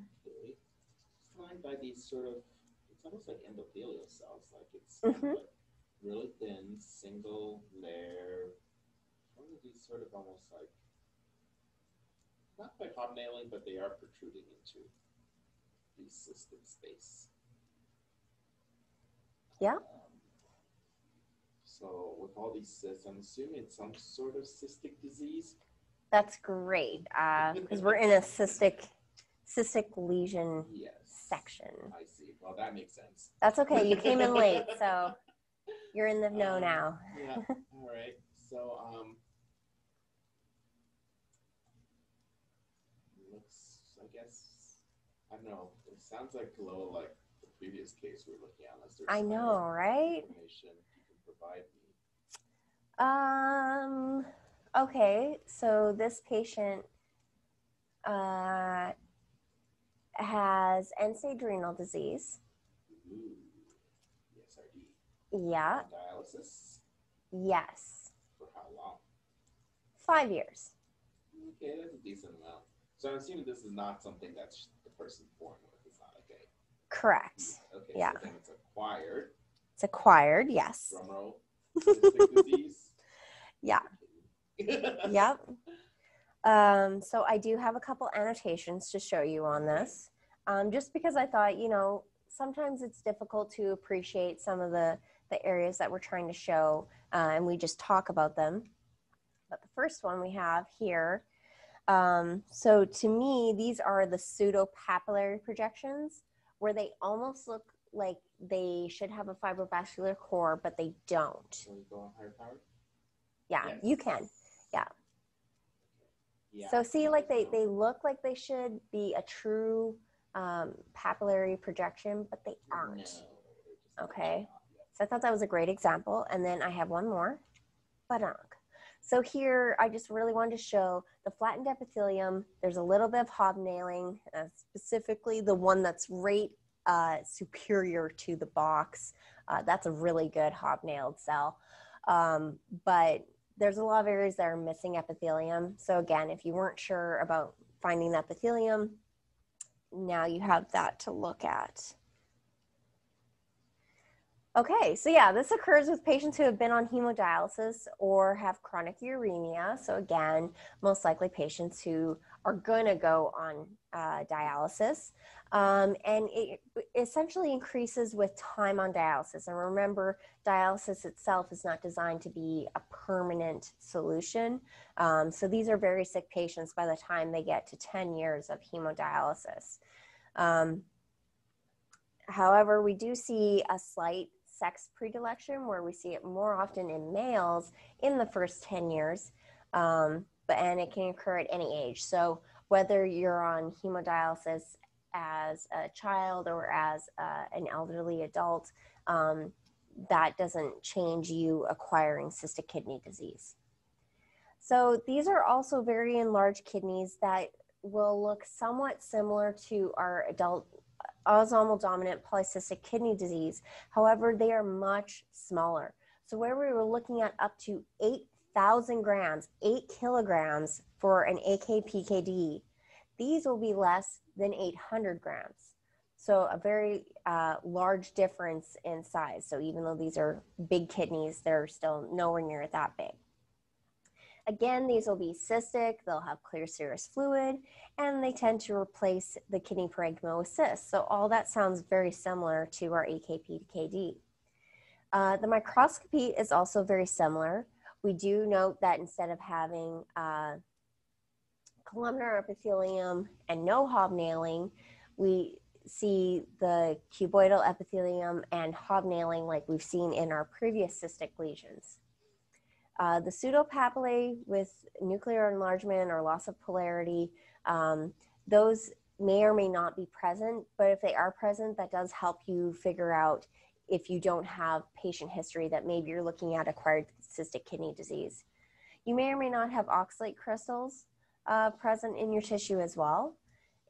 Okay. It's lined by these sort of it's almost like endothelial cells, like it's mm-hmm. kind of like really thin, single layer, one of these sort of almost like, not quite hobnailing, but they are protruding into the cystic space. Yeah. Um, so with all these cysts, I'm assuming it's some sort of cystic disease. That's great, because uh, we're in a cystic cystic lesion yes. section. I see. Well, that makes sense. That's okay. You came in late, so you're in the know um, now. Yeah. All right. So um, looks. I guess I don't know. It sounds like low, like the previous case we were looking at. Unless there's I know, right? Information you can provide me. Um. Okay, so this patient uh, has end-stage renal disease. Ooh, E S R D. Yeah. Dialysis? Yes. For how long? Five years. Okay, that's a decent amount. So I'm assuming this is not something that the person's born with. It's not like a... Correct. Okay, yeah. So then it's acquired. It's acquired, yes. Drum roll. Cystic disease. Yeah. Yep. Um, so I do have a couple annotations to show you on this, um, just because I thought, you know, sometimes it's difficult to appreciate some of the, the areas that we're trying to show, uh, and we just talk about them. But the first one we have here, um, so to me, these are the pseudopapillary projections where they almost look like they should have a fibrovascular core, but they don't. Can we go on higher power? Yeah, yes. You can. Yeah. yeah. So see, like they, they look like they should be a true um, papillary projection, but they aren't. No, okay. So I thought that was a great example. And then I have one more. Badonk. So here, I just really wanted to show the flattened epithelium. There's a little bit of hobnailing, uh, specifically the one that's right uh, superior to the box. Uh, that's a really good hobnailed cell. Um, but there's a lot of areas that are missing epithelium. So again, if you weren't sure about finding the epithelium, now you have that to look at. Okay, so yeah, this occurs with patients who have been on hemodialysis or have chronic uremia. So again, most likely patients who are gonna go on uh, dialysis. Um, and it essentially increases with time on dialysis. And remember, dialysis itself is not designed to be a permanent solution. Um, so these are very sick patients by the time they get to ten years of hemodialysis. Um, however, we do see a slight sex predilection where we see it more often in males in the first ten years, um, but, and it can occur at any age. So whether you're on hemodialysis as a child or as uh, an elderly adult, um, that doesn't change you acquiring cystic kidney disease. So these are also very enlarged kidneys that will look somewhat similar to our adult autosomal dominant polycystic kidney disease. However, they are much smaller. So where we were looking at up to eight thousand grams, eight kilograms for an A K P K D, these will be less than eight hundred grams. So a very uh, large difference in size. So even though these are big kidneys, they're still nowhere near that big. Again, these will be cystic, they'll have clear serous fluid, and they tend to replace the kidney parenchyma with cysts. So all that sounds very similar to our A K P K D. Uh, the microscopy is also very similar. We do note that instead of having uh, columnar epithelium and no hobnailing, we see the cuboidal epithelium and hobnailing like we've seen in our previous cystic lesions. Uh, the pseudopapillae with nuclear enlargement or loss of polarity, um, those may or may not be present, but if they are present, that does help you figure out if you don't have patient history that maybe you're looking at acquired cystic kidney disease. You may or may not have oxalate crystals Uh, present in your tissue as well.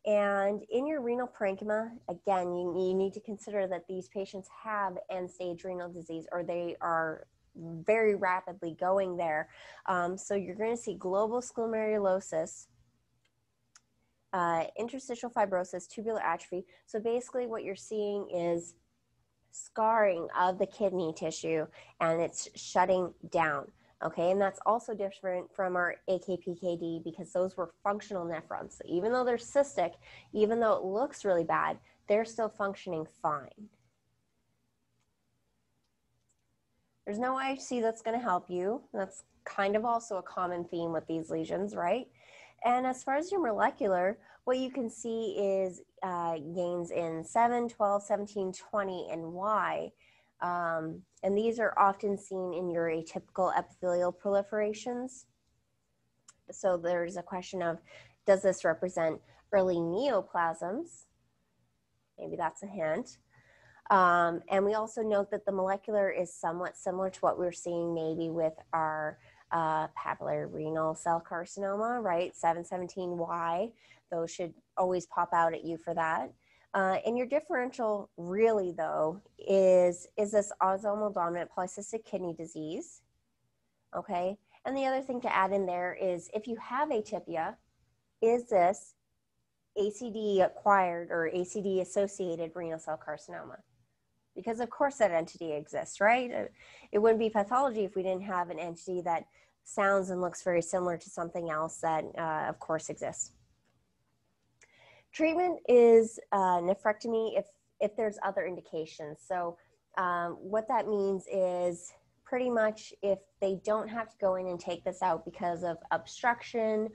And in your renal parenchyma, again, you, you need to consider that these patients have end-stage renal disease or they are very rapidly going there. Um, so you're going to see global glomerulosis, uh, interstitial fibrosis, tubular atrophy. So basically what you're seeing is scarring of the kidney tissue and it's shutting down. Okay, and that's also different from our A K P K D because those were functional nephrons. So even though they're cystic, even though it looks really bad, they're still functioning fine. There's no I H C that's going to help you. That's kind of also a common theme with these lesions, right? And as far as your molecular, what you can see is uh, gains in seven, twelve, seventeen, twenty, and Y. Um, and these are often seen in your atypical epithelial proliferations. So there's a question of, does this represent early neoplasms? Maybe that's a hint. Um, and we also note that the molecular is somewhat similar to what we're seeing maybe with our uh, papillary renal cell carcinoma, right? seven seventeen Y, those should always pop out at you for that. Uh, and your differential really though is, is this autosomal dominant polycystic kidney disease, okay? And the other thing to add in there is if you have atypia, is this A C D acquired or A C D-associated renal cell carcinoma? Because of course that entity exists, right? It wouldn't be pathology if we didn't have an entity that sounds and looks very similar to something else that uh, of course exists. Treatment is uh, nephrectomy if, if there's other indications. So um, what that means is pretty much if they don't have to go in and take this out because of obstruction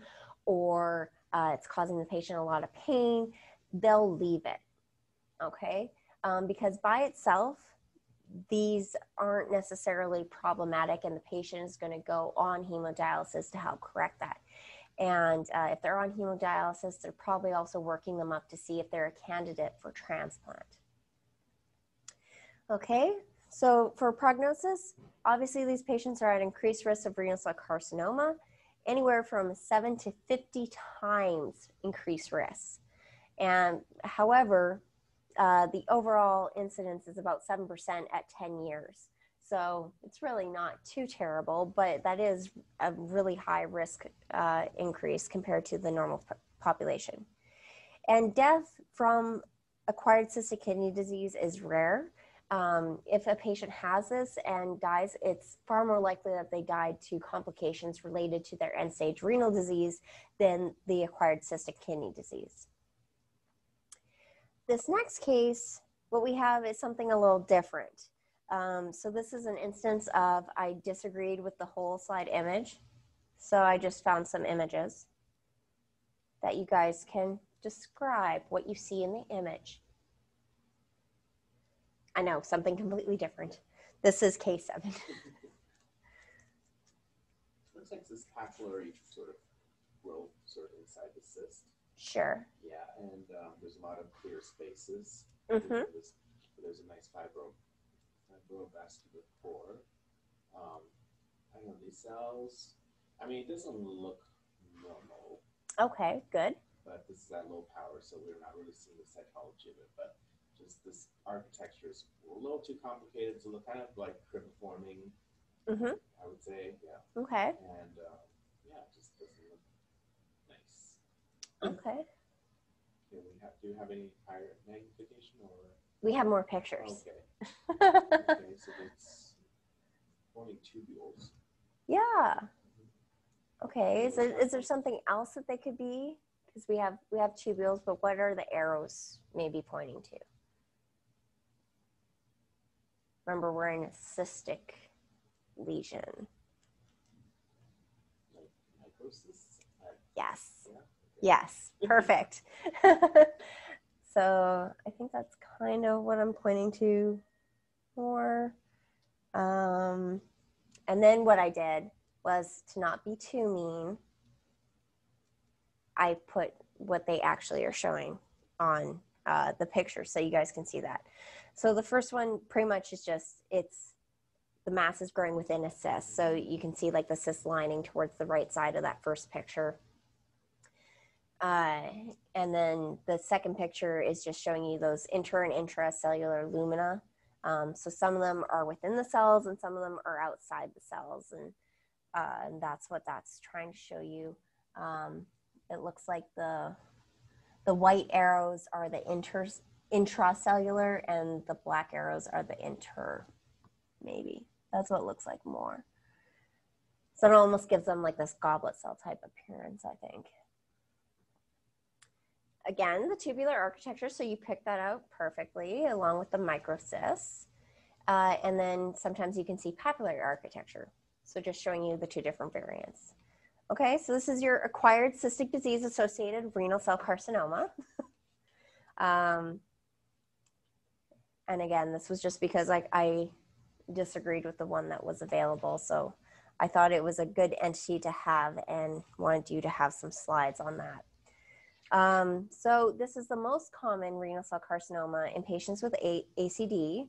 or uh, it's causing the patient a lot of pain, they'll leave it, okay? Um, because by itself, these aren't necessarily problematic and the patient is gonna go on hemodialysis to help correct that. And uh, if they're on hemodialysis, they're probably also working them up to see if they're a candidate for transplant. Okay, so for prognosis, obviously these patients are at increased risk of renal cell carcinoma, anywhere from seven to fifty times increased risk. And however, uh, the overall incidence is about seven percent at ten years. So it's really not too terrible, but that is a really high risk uh, increase compared to the normal population. And death from acquired cystic kidney disease is rare. Um, if a patient has this and dies, it's far more likely that they died to complications related to their end-stage renal disease than the acquired cystic kidney disease. This next case, what we have is something a little different. Um, so this is an instance of I disagreed with the whole slide image. So I just found some images that you guys can describe what you see in the image. I know, something completely different. This is case seven. Looks like this papillary sort of growth sort of inside the cyst. Sure. Yeah, and um, there's a lot of clear spaces. Mm-hmm. There's, there's a nice fibro. Vascular core. Um, I know these cells. I mean, it doesn't look normal. Okay, good. But this is at low power, so we're not really seeing the psychology of it. But just this architecture is a little too complicated, so they're kind of like crib forming. Mm-hmm. I would say, yeah. Okay. And um, yeah, it just doesn't look nice. Okay. Do we have, do you have any higher magnification or? We have more pictures. Okay. Okay, so that's only tubules. Yeah. Okay. Is there, is there something else that they could be? Because we have we have tubules, but what are the arrows maybe pointing to? Remember, we're in a cystic lesion. Like necrosis? Yes. Yeah. Okay. Yes. Perfect. So I think that's kind of what I'm pointing to more. Um, and then what I did was to not be too mean, I put what they actually are showing on uh, the picture so you guys can see that. So the first one pretty much is just, it's the mass is growing within a cyst. So you can see like the cyst lining towards the right side of that first picture. Uh, and then the second picture is just showing you those inter and intracellular lumina. Um, so some of them are within the cells and some of them are outside the cells. And, uh, and that's what that's trying to show you. Um, it looks like the, the white arrows are the inter, intracellular, and the black arrows are the inter, maybe. That's what it looks like more. So it almost gives them like this goblet cell type appearance, I think. Again, the tubular architecture, so you pick that out perfectly along with the microcysts. Uh, and then sometimes you can see papillary architecture. So just showing you the two different variants. Okay, so this is your acquired cystic disease-associated renal cell carcinoma. um, and again, this was just because I, I disagreed with the one that was available. So I thought it was a good entity to have and wanted you to have some slides on that. Um, so this is the most common renal cell carcinoma in patients with A C D,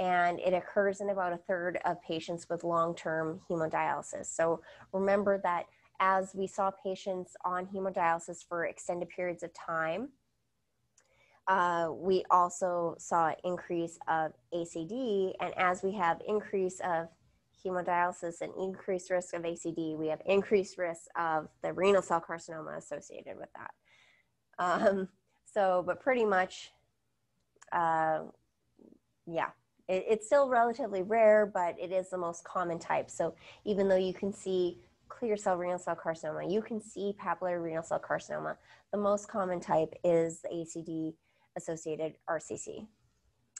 and it occurs in about a third of patients with long-term hemodialysis. So remember that as we saw patients on hemodialysis for extended periods of time, uh, we also saw an increase of A C D, and as we have increase of hemodialysis and increased risk of A C D, we have increased risk of the renal cell carcinoma associated with that. Um, so, but pretty much, uh, yeah, it, it's still relatively rare, but it is the most common type. So even though you can see clear cell renal cell carcinoma, you can see papillary renal cell carcinoma, the most common type is the A C D-associated R C C,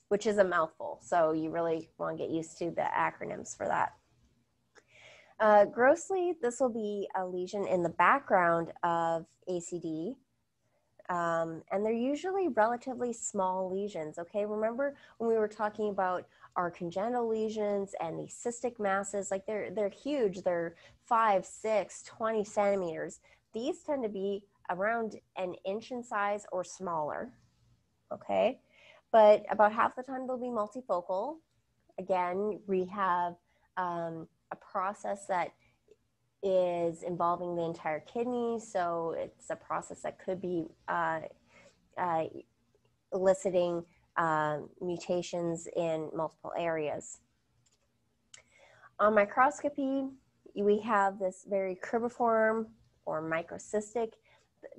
which is a mouthful. So you really want to get used to the acronyms for that. Uh, grossly, this will be a lesion in the background of A C D. Um, and they're usually relatively small lesions, okay? Remember when we were talking about our congenital lesions and the cystic masses, like they're, they're huge, they're five, six, twenty centimeters. These tend to be around an inch in size or smaller, okay? But about half the time they'll be multifocal. Again, we have um, a process that is involving the entire kidney. So it's a process that could be uh, uh, eliciting uh, mutations in multiple areas. On microscopy, we have this very cribriform or microcystic.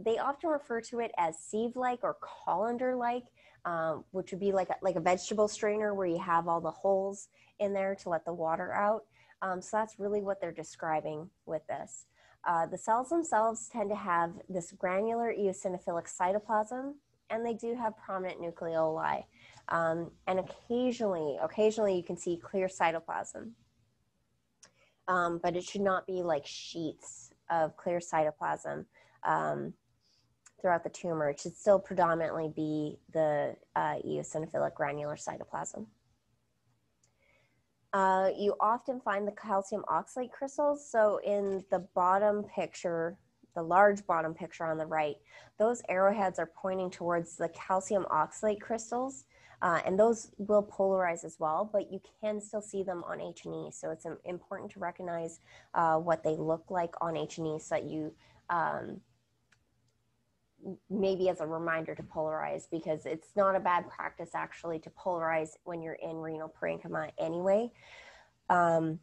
They often refer to it as sieve-like or colander-like, um, which would be like a, like a vegetable strainer where you have all the holes in there to let the water out. Um, so that's really what they're describing with this. Uh, the cells themselves tend to have this granular eosinophilic cytoplasm, and they do have prominent nucleoli. Um, and occasionally, occasionally you can see clear cytoplasm, um, but it should not be like sheets of clear cytoplasm um, throughout the tumor. It should still predominantly be the uh, eosinophilic granular cytoplasm. Uh, you often find the calcium oxalate crystals. So in the bottom picture, the large bottom picture on the right, those arrowheads are pointing towards the calcium oxalate crystals, uh, and those will polarize as well, but you can still see them on H and E. So it's important to recognize uh, what they look like on H and E so that you, um, maybe as a reminder to polarize, because it's not a bad practice actually to polarize when you're in renal parenchyma anyway. Um,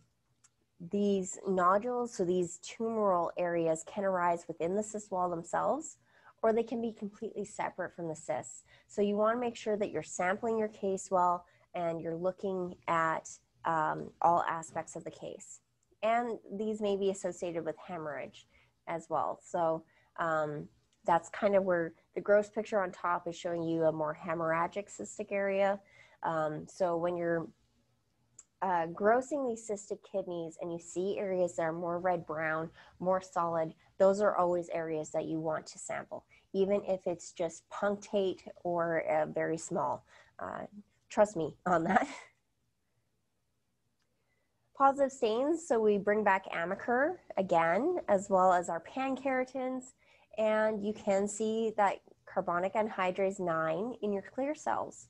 these nodules, so these tumoral areas, can arise within the cyst wall themselves, or they can be completely separate from the cysts. So you want to make sure that you're sampling your case well and you're looking at um, all aspects of the case. And these may be associated with hemorrhage as well. So um, that's kind of where the gross picture on top is showing you a more hemorrhagic cystic area. Um, so when you're uh, grossing these cystic kidneys and you see areas that are more red-brown, more solid, those are always areas that you want to sample, even if it's just punctate or uh, very small. Uh, trust me on that. Positive stains, so we bring back A M A C R again, as well as our pankeratins. And you can see that carbonic anhydrase nine in your clear cells,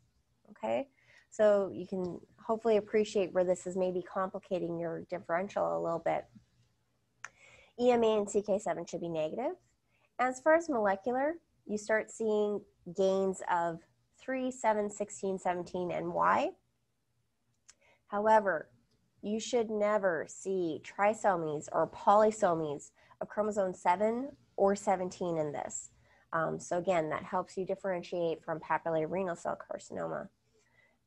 okay? So you can hopefully appreciate where this is maybe complicating your differential a little bit. E M A and C K seven should be negative. As far as molecular, you start seeing gains of three, seven, sixteen, seventeen, and Y. However, you should never see trisomies or polysomies of chromosome seven or seventeen in this. Um, so again, that helps you differentiate from papillary renal cell carcinoma.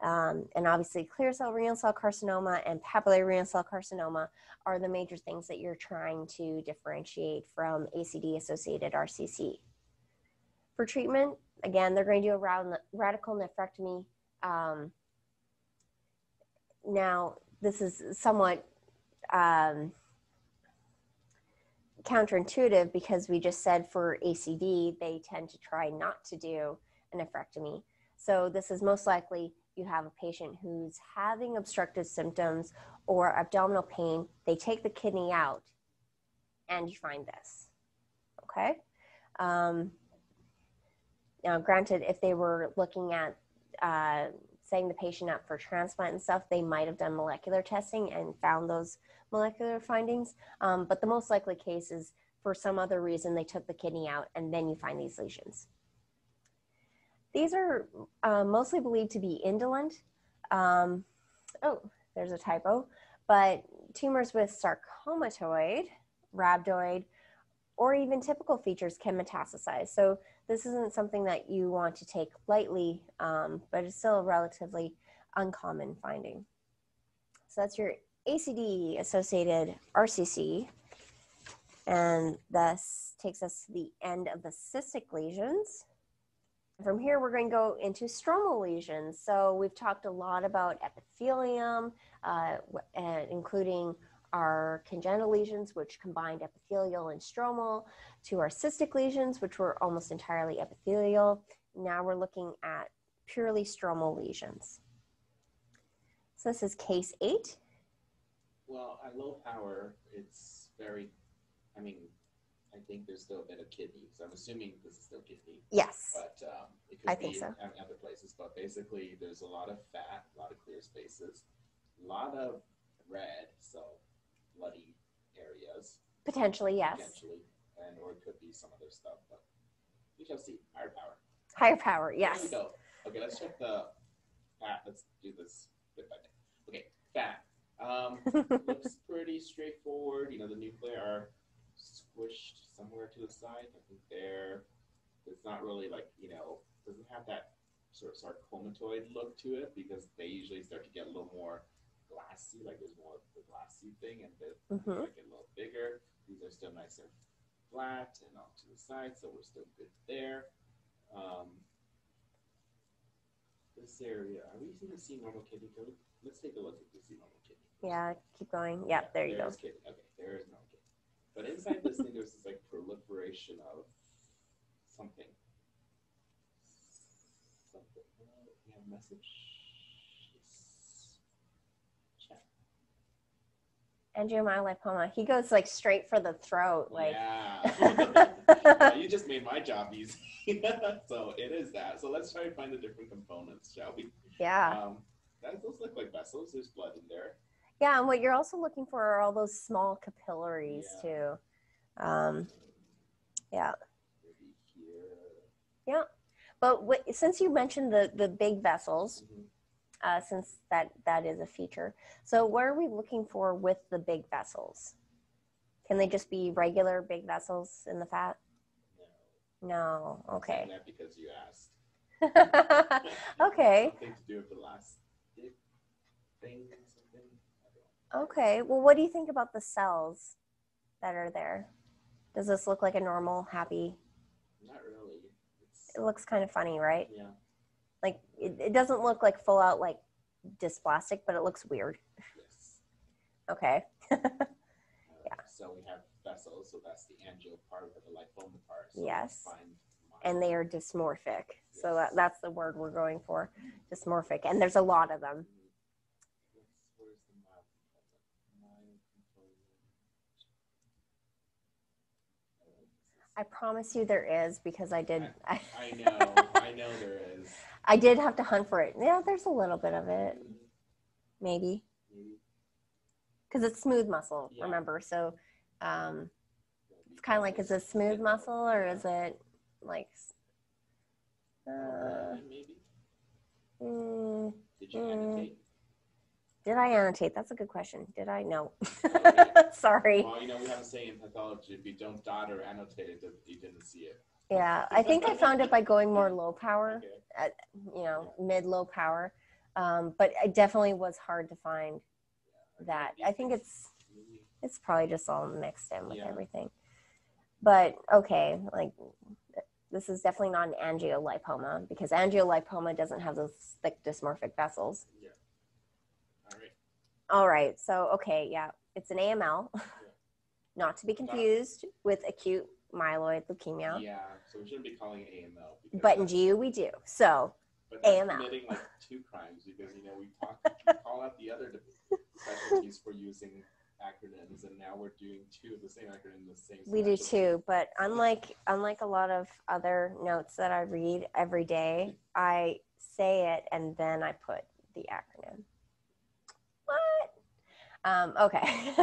Um, and obviously clear cell renal cell carcinoma and papillary renal cell carcinoma are the major things that you're trying to differentiate from A C D-associated R C C. For treatment, again, they're going to do a radical nephrectomy. Um, now, this is somewhat um, counterintuitive because we just said for A C D, they tend to try not to do a nephrectomy. So this is most likely you have a patient who's having obstructive symptoms or abdominal pain. They take the kidney out and you find this, okay? Um, now, granted, if they were looking at uh, setting the patient up for transplant and stuff, they might have done molecular testing and found those molecular findings. Um, but the most likely case is for some other reason they took the kidney out and then you find these lesions. These are uh, mostly believed to be indolent. Um, oh, there's a typo. But tumors with sarcomatoid, rhabdoid, or even typical features can metastasize. So this isn't something that you want to take lightly, um, but it's still a relatively uncommon finding. So that's your A C D-associated R C C. And this takes us to the end of the cystic lesions. From here, we're going to go into stromal lesions. So we've talked a lot about epithelium, uh, and including our congenital lesions, which combined epithelial and stromal, to our cystic lesions, which were almost entirely epithelial. Now we're looking at purely stromal lesions. So this is case eight. Well, at low power, it's very, I mean, I think there's still a bit of kidney, because I'm assuming this is still kidney. Yes. But um, it could I be think so. in other places. But basically, there's a lot of fat, a lot of clear spaces, a lot of red, so bloody areas. Potentially, yes. Potentially, and or it could be some other stuff. But we shall see. Higher power. Higher power, yes. There we go. Okay, let's check the fat. Let's do this bit by bit. Okay, fat. Um, looks pretty straightforward. You know, the nuclei are squished somewhere to the side. I think there, it's not really like, you know, doesn't have that sort of sarcomatoid look to it, because they usually start to get a little more glassy, like there's more of the glassy thing, and they mm-hmm. get a little bigger. These are still nice and flat and off to the side, so we're still good there. Um, this area, are we going to see normal kidney code? Let's take a look at the normal kidney code. Yeah, keep going. Yeah, yeah there you go. Kidney. Okay, there is normal kidney. But inside this thing, there's this like proliferation of something. Something. We have a message. Yes. Check. Angiomyolipoma. He goes like straight for the throat. Like. Yeah. Yeah, you just made my job easy. So it is that. So let's try to find the different components, shall we? Yeah. Um, that those look like vessels. There's blood in there. Yeah, and what you're also looking for are all those small capillaries, yeah. too. Um, yeah. Yeah. But what, since you mentioned the, the big vessels, mm-hmm. uh, since that, that is a feature, so what are we looking for with the big vessels? Can they just be regular big vessels in the fat? No. No, okay. I'm saying that because you asked. Okay. Something to do with the last thing. Okay, well, what do you think about the cells that are there? Does this look like a normal, happy? Not really. It's... It looks kind of funny, right? Yeah. Like, it, it doesn't look like full out, like, dysplastic, but it looks weird. Yes. Okay. uh, yeah. So we have vessels, so that's the angio part of the lipoma part. So yes. And they are dysmorphic. Yes. So that, that's the word we're going for, dysmorphic. And there's a lot of them. I promise you there is, because I did. I, I know, I know there is. I did have to hunt for it. Yeah, there's a little bit of it, maybe. Because it's smooth muscle, yeah. Remember? So um, it's kind of like, is it smooth muscle or is it like? Uh, maybe. Mm, did you annotate? Did I annotate? That's a good question. Did I? No. Sorry. Well, you know, we have a saying in pathology, if you don't dot or annotate it, you didn't see it. Yeah, I think I found it by going more low power, okay. at, you know, yeah. mid-low power. Um, but it definitely was hard to find that. I think it's it's probably just all mixed in with yeah. everything. But, okay, like, this is definitely not an angiolipoma because angiolipoma doesn't have those thick dysmorphic vessels. Yeah. All right, so okay, yeah, it's an A M L, yeah. not to be confused with acute myeloid leukemia. Yeah, so we shouldn't be calling it A M L. But in G U we do, so but A M L. But committing like two crimes because, you know, we talk, we call out the other specialties for using acronyms, and now we're doing two of the same acronyms. The same we do too, but unlike unlike a lot of other notes that I read every day, I say it and then I put the acronym. Um, okay,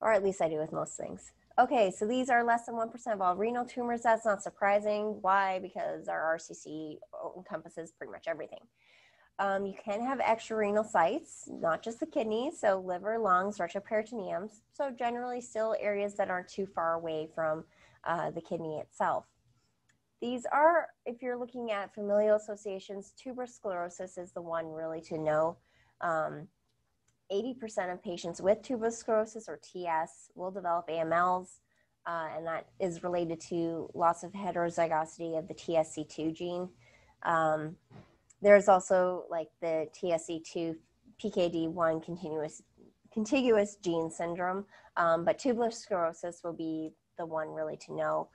or at least I do with most things. Okay, so these are less than one percent of all renal tumors. That's not surprising. Why? Because our R C C encompasses pretty much everything. Um, you can have extra renal sites, not just the kidneys, so liver, lungs, retroperitoneums, so generally still areas that aren't too far away from uh, the kidney itself. These are, if you're looking at familial associations, tuberous sclerosis is the one really to know. Um, eighty percent of patients with tuberous sclerosis or T S will develop A M Ls, uh, and that is related to loss of heterozygosity of the T S C two gene. Um, there's also like the T S C two P K D one continuous, contiguous gene syndrome, um, but tuberous sclerosis will be the one really to know.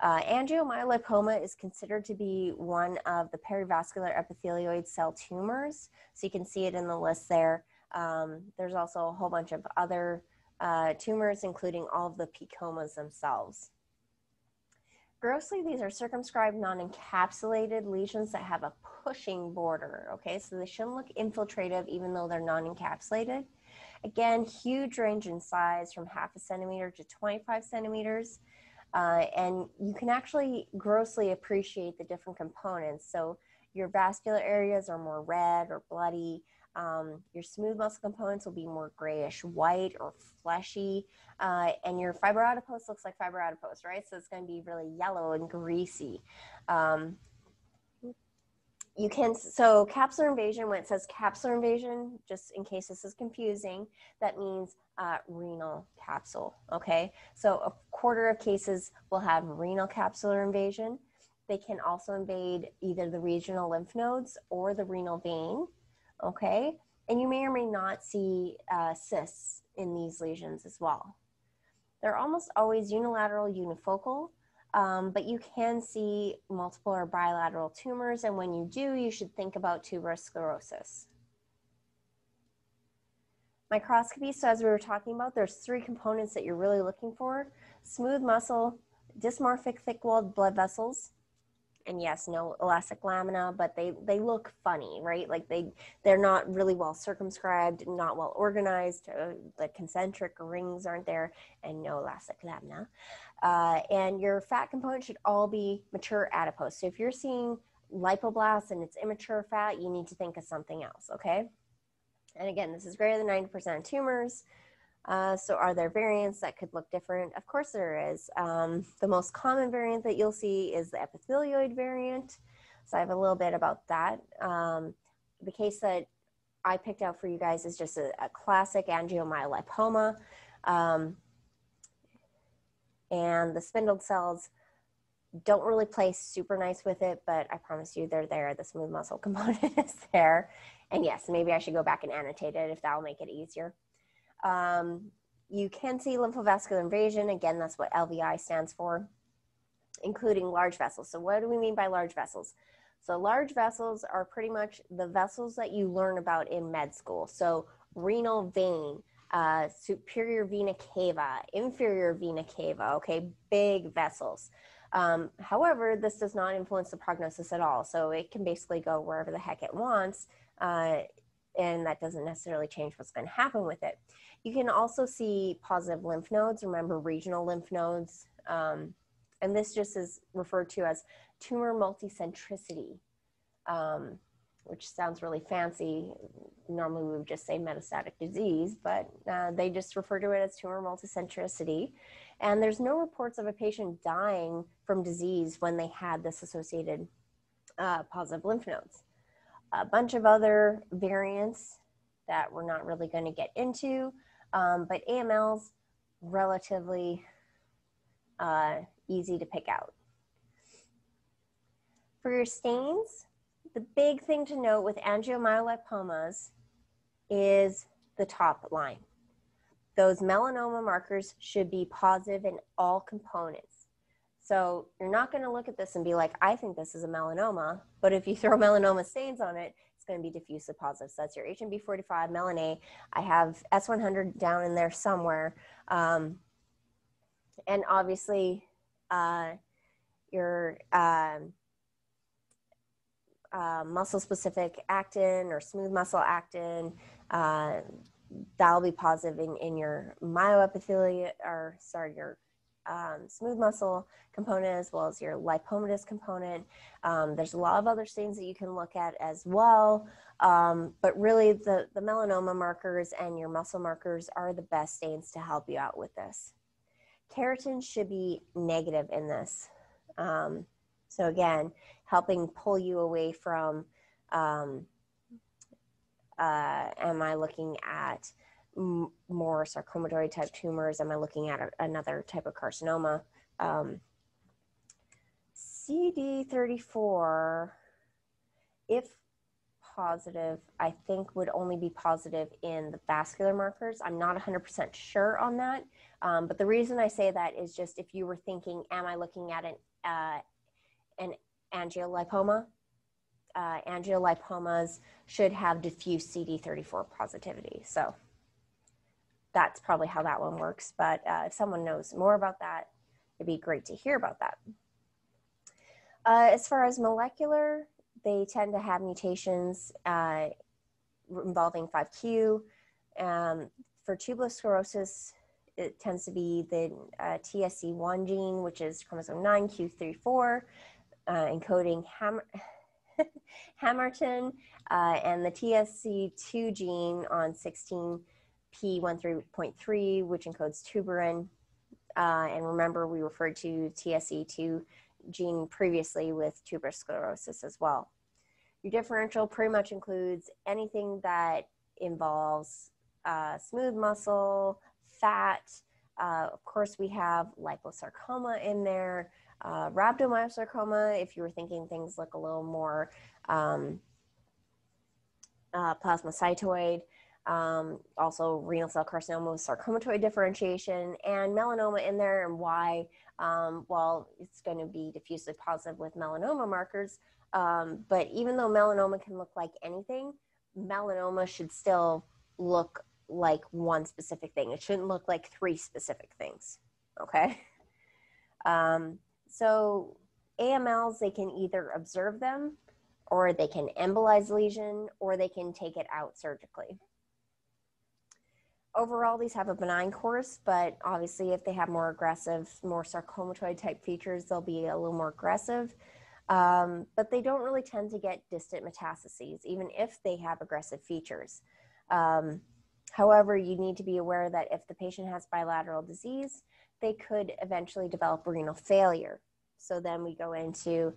Uh, angiomyolipoma is considered to be one of the perivascular epithelioid cell tumors, so you can see it in the list there. Um, there's also a whole bunch of other uh, tumors, including all of the picomas themselves. Grossly, these are circumscribed, non-encapsulated lesions that have a pushing border, okay? So they shouldn't look infiltrative even though they're non-encapsulated. Again, huge range in size from half a centimeter to twenty-five centimeters. Uh, and you can actually grossly appreciate the different components. So your vascular areas are more red or bloody. Um, your smooth muscle components will be more grayish white or fleshy, uh, and your fiber adipose looks like fiber adipose, right? So it's going to be really yellow and greasy. Um, you can, so capsular invasion, when it says capsular invasion, just in case this is confusing, that means uh, renal capsule, okay? So a quarter of cases will have renal capsular invasion. They can also invade either the regional lymph nodes or the renal vein. Okay, and you may or may not see uh, cysts in these lesions as well. They're almost always unilateral unifocal, um, but you can see multiple or bilateral tumors, and when you do, you should think about tuberous sclerosis. Microscopy, so as we were talking about, there's three components that you're really looking for. Smooth muscle, dysmorphic thick-walled blood vessels, and yes, no elastic lamina, but they, they look funny, right? Like they, they're not really well circumscribed, not well organized, uh, the concentric rings aren't there, and no elastic lamina. Uh, and your fat component should all be mature adipose. So if you're seeing lipoblasts and it's immature fat, you need to think of something else, okay? And again, this is greater than ninety percent tumors. Uh, so are there variants that could look different? Of course there is. Um, the most common variant that you'll see is the epithelioid variant. So I have a little bit about that. Um, the case that I picked out for you guys is just a, a classic angiomyolipoma. Um, and the spindled cells don't really play super nice with it, but I promise you they're there. The smooth muscle component is there. And yes, maybe I should go back and annotate it if that'll make it easier. Um, you can see lymphovascular invasion. Again, that's what L V I stands for, including large vessels. So what do we mean by large vessels? So large vessels are pretty much the vessels that you learn about in med school. So renal vein, uh, superior vena cava, inferior vena cava, okay, big vessels. Um, however, this does not influence the prognosis at all. So it can basically go wherever the heck it wants. Uh, and that doesn't necessarily change what's going to happen with it. You can also see positive lymph nodes, remember regional lymph nodes, um, and this just is referred to as tumor multicentricity. Um, which sounds really fancy. Normally we would just say metastatic disease, but uh, they just refer to it as tumor multicentricity. And there's no reports of a patient dying from disease when they had this associated uh, positive lymph nodes. A bunch of other variants that we're not really going to get into, um, but A M L's relatively uh, easy to pick out. For your stains, the big thing to note with angiomyolipomas is the top line. Those melanoma markers should be positive in all components. So you're not going to look at this and be like, I think this is a melanoma, but if you throw melanoma stains on it, it's going to be diffusely positive. So that's your H M B forty-five, melan A. I have S one hundred down in there somewhere. Um, and obviously uh, your... Uh, Uh, muscle-specific actin or smooth muscle actin, uh, that'll be positive in, in your myoepithelial, or sorry, your um, smooth muscle component as well as your lipomatous component. Um, there's a lot of other stains that you can look at as well, um, but really the, the melanoma markers and your muscle markers are the best stains to help you out with this. Keratin should be negative in this. Um, so again, helping pull you away from, um, uh, am I looking at m more sarcomatoid type tumors? Am I looking at a, another type of carcinoma? Um, C D thirty-four, if positive, I think would only be positive in the vascular markers. I'm not one hundred percent sure on that. Um, but the reason I say that is just if you were thinking, am I looking at an, uh, an angiolipoma, uh, angiolipomas should have diffuse C D thirty-four positivity. So that's probably how that one works. But uh, if someone knows more about that, it'd be great to hear about that. Uh, as far as molecular, they tend to have mutations uh, involving five Q. Um, for tuberous sclerosis, it tends to be the uh, T S C one gene, which is chromosome nine Q thirty-four. Uh, encoding Ham Hamilton uh, and the T S C two gene on sixteen P thirteen point three, which encodes tuberin. Uh, and remember, we referred to T S C two gene previously with tuberous sclerosis as well. Your differential pretty much includes anything that involves uh, smooth muscle, fat. Uh, of course, we have liposarcoma in there. Uh, rhabdomyosarcoma, if you were thinking things look a little more um, uh, plasmacytoid, um, also renal cell carcinoma with sarcomatoid differentiation, and melanoma in there, and why, um, while it's going to be diffusely positive with melanoma markers, um, but even though melanoma can look like anything, melanoma should still look like one specific thing. It shouldn't look like three specific things, okay? Um, So A M Ls, they can either observe them, or they can embolize lesion, or they can take it out surgically. Overall, these have a benign course, but obviously if they have more aggressive, more sarcomatoid type features, they'll be a little more aggressive. Um, but they don't really tend to get distant metastases, even if they have aggressive features. Um, however, you need to be aware that if the patient has bilateral disease, they could eventually develop renal failure. So then we go into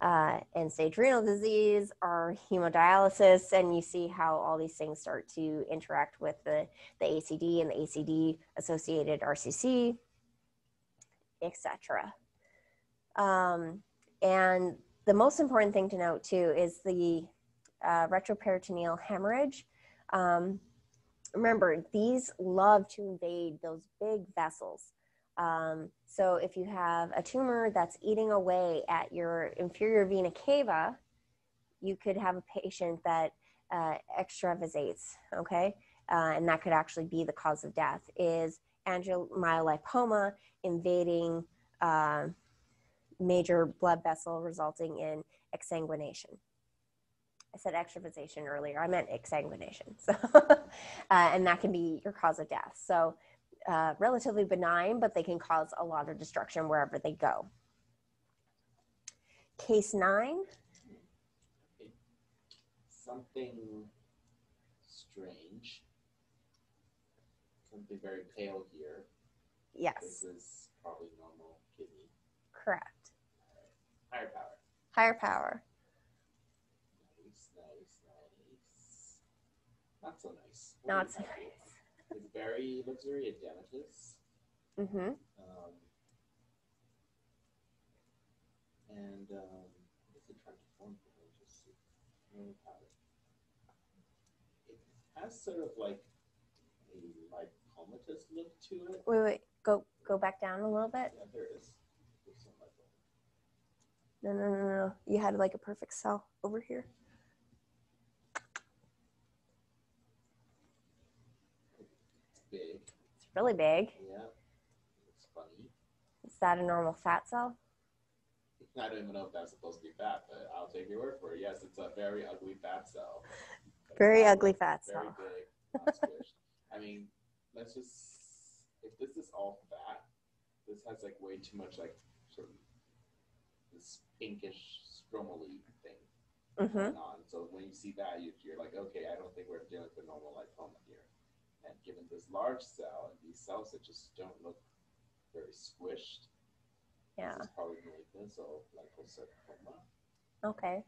uh, end-stage renal disease or hemodialysis, and you see how all these things start to interact with the, the A C D and the A C D-associated R C C, et cetera. Um, and the most important thing to note, too, is the uh, retroperitoneal hemorrhage. Um, remember, these love to invade those big vessels. Um, so if you have a tumor that's eating away at your inferior vena cava, you could have a patient that uh, extravasates, okay? Uh, and that could actually be the cause of death, is angiomyolipoma invading uh, major blood vessel, resulting in exsanguination. I said extravasation earlier, I meant exsanguination. So, uh, and that can be your cause of death. So Uh, relatively benign, but they can cause a lot of destruction wherever they go. Case nine. something strange. Something very pale here. Yes. This is probably normal kidney. Correct. All right. Higher power. Higher power. Nice, nice, nice. Not so nice. What Not so nice. It's very, it looks very edematous. Mm-hmm. Um, and um, it's a trying to form here. Just see. It has sort of like a lipomatous look to it. Wait, wait, go go back down a little bit. Yeah, there is. No, no, no, no. You had like a perfect cell over here. It's big. It's really big. Yeah. It's funny. Is that a normal fat cell? I don't even know if that's supposed to be fat, but I'll take your word for it. Yes, it's a very ugly fat cell. Very ugly fat cell. Very big. Not squished. I mean, let's just, if this is all fat, this has like way too much like sort of this pinkish stromal-y thing mm-hmm. going on. So when you see that, you, you're like, okay, I don't think we're dealing with a normal lipoma here. And given this large cell and these cells that just don't look very squished, yeah, this is probably like this or liposarcoma. Okay.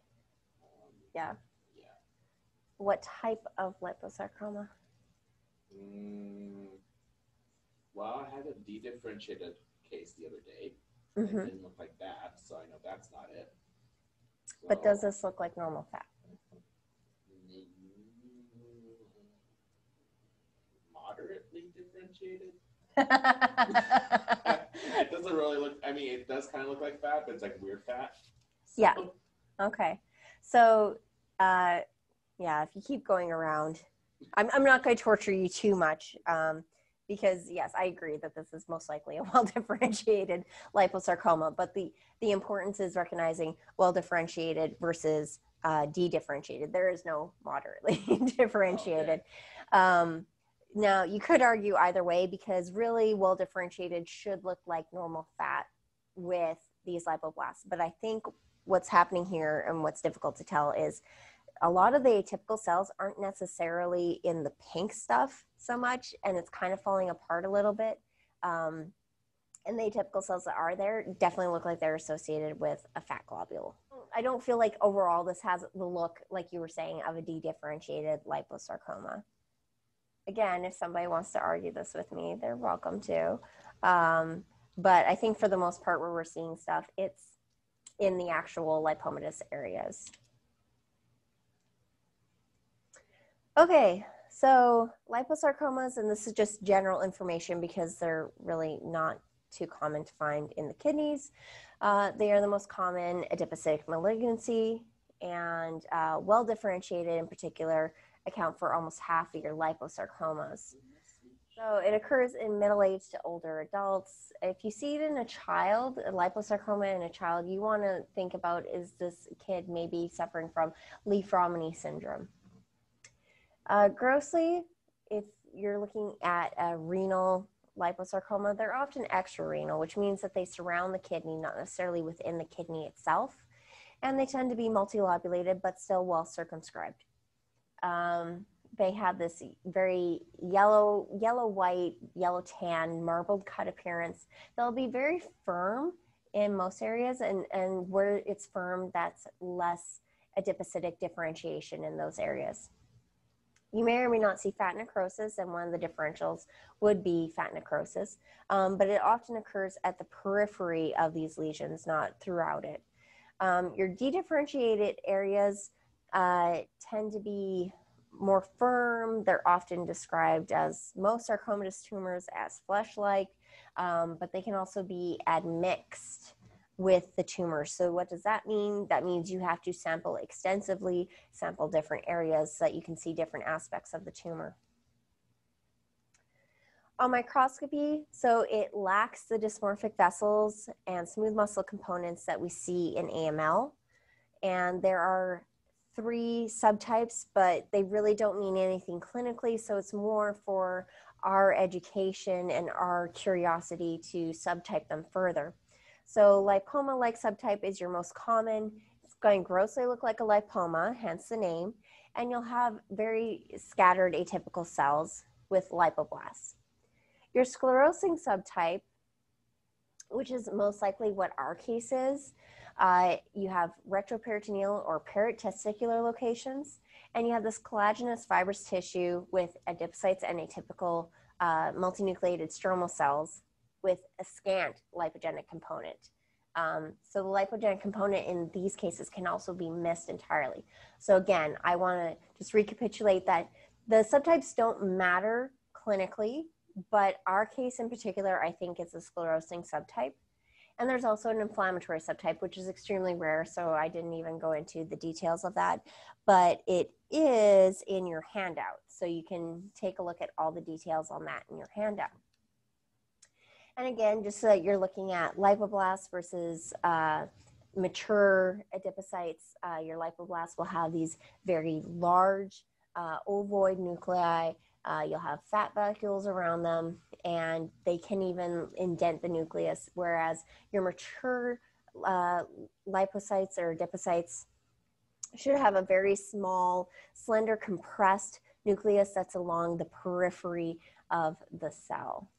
Um, yeah. Yeah. What type of liposarcoma? Mm, well, I had a dedifferentiated case the other day. Mm-hmm. It didn't look like that, so I know that's not it. So, but does this look like normal fat? Moderately differentiated. It doesn't really look, I mean, it does kind of look like fat, but it's like weird fat. So. Yeah. Okay. So, uh, yeah, if you keep going around, I'm, I'm not going to torture you too much. Um, Because yes, I agree that this is most likely a well-differentiated liposarcoma, but the, the importance is recognizing well-differentiated versus uh, dedifferentiated. There is no moderately differentiated. Okay. Um, now, you could argue either way because really well-differentiated should look like normal fat with these lipoblasts. But I think what's happening here and what's difficult to tell is a lot of the atypical cells aren't necessarily in the pink stuff so much, and it's kind of falling apart a little bit. Um, and the atypical cells that are there definitely look like they're associated with a fat globule. I don't feel like overall this has the look, like you were saying, of a dedifferentiated liposarcoma. Again, if somebody wants to argue this with me, they're welcome to. Um, but I think for the most part where we're seeing stuff, it's in the actual lipomatous areas. Okay, so liposarcomas, and this is just general information because they're really not too common to find in the kidneys. Uh, they are the most common adipocytic malignancy, and uh, well-differentiated in particular account for almost half of your liposarcomas. So it occurs in middle-aged to older adults. If you see it in a child, a liposarcoma in a child, you want to think about, is this kid maybe suffering from Lee-Fromini syndrome? Uh, grossly, if you're looking at a renal liposarcoma, they're often extrarenal, which means that they surround the kidney, not necessarily within the kidney itself, and they tend to be multilobulated but still well circumscribed. Um, they have this very yellow, yellow-white, yellow-tan, marbled cut appearance. They'll be very firm in most areas, and, and where it's firm, that's less adipocytic differentiation in those areas. You may or may not see fat necrosis, and one of the differentials would be fat necrosis, um, but it often occurs at the periphery of these lesions, not throughout it. Um, your dedifferentiated areas uh, tend to be more firm. They're often described as most sarcomatous tumors as flesh-like, um, but they can also be admixed with the tumor. So what does that mean? That means you have to sample extensively, sample different areas so that you can see different aspects of the tumor. On microscopy, so it lacks the dysmorphic vessels and smooth muscle components that we see in A M L. And there are three subtypes, but they really don't mean anything clinically, so it's more for our education and our curiosity to subtype them further. So lipoma-like subtype is your most common. It's going grossly look like a lipoma, hence the name, and you'll have very scattered atypical cells with lipoblasts. Your sclerosing subtype, which is most likely what our case is, uh, you have retroperitoneal or paratesticular locations, and you have this collagenous fibrous tissue with adipocytes and atypical uh, multinucleated stromal cells with a scant lipogenic component. Um, so the lipogenic component in these cases can also be missed entirely. So again, I want to just recapitulate that the subtypes don't matter clinically, but our case in particular, I think, is a sclerosing subtype. And there's also an inflammatory subtype, which is extremely rare, so I didn't even go into the details of that, but it is in your handout. So you can take a look at all the details on that in your handout. And again, just so that you're looking at lipoblasts versus uh, mature adipocytes, uh, your lipoblasts will have these very large uh, ovoid nuclei. Uh, you'll have fat vacuoles around them, and they can even indent the nucleus, whereas your mature uh, lipocytes or adipocytes should have a very small, slender, compressed nucleus that's along the periphery of the cell.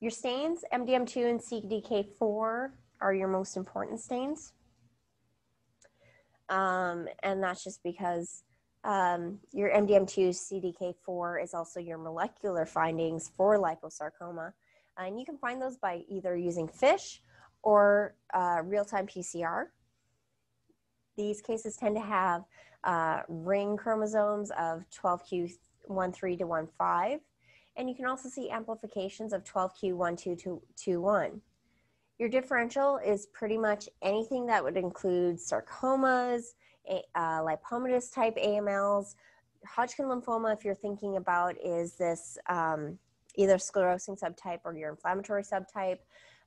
Your stains, M D M two and C D K four, are your most important stains. Um, and that's just because um, your M D M two, C D K four is also your molecular findings for liposarcoma. And you can find those by either using FISH or uh, real-time P C R. These cases tend to have uh, ring chromosomes of twelve Q thirteen to fifteen. And you can also see amplifications of twelve Q twelve to twenty-one. Your differential is pretty much anything that would include sarcomas, a, uh, lipomatous type A M Ls. Hodgkin lymphoma, if you're thinking about, is this um, either sclerosing subtype or your inflammatory subtype.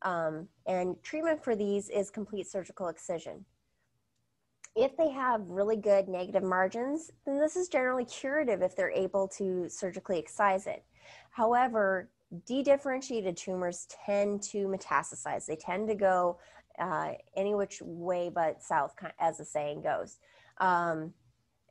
Um, and treatment for these is complete surgical excision. If they have really good negative margins, then this is generally curative if they're able to surgically excise it. However, dedifferentiated tumors tend to metastasize. They tend to go uh, any which way but south, as the saying goes. Um,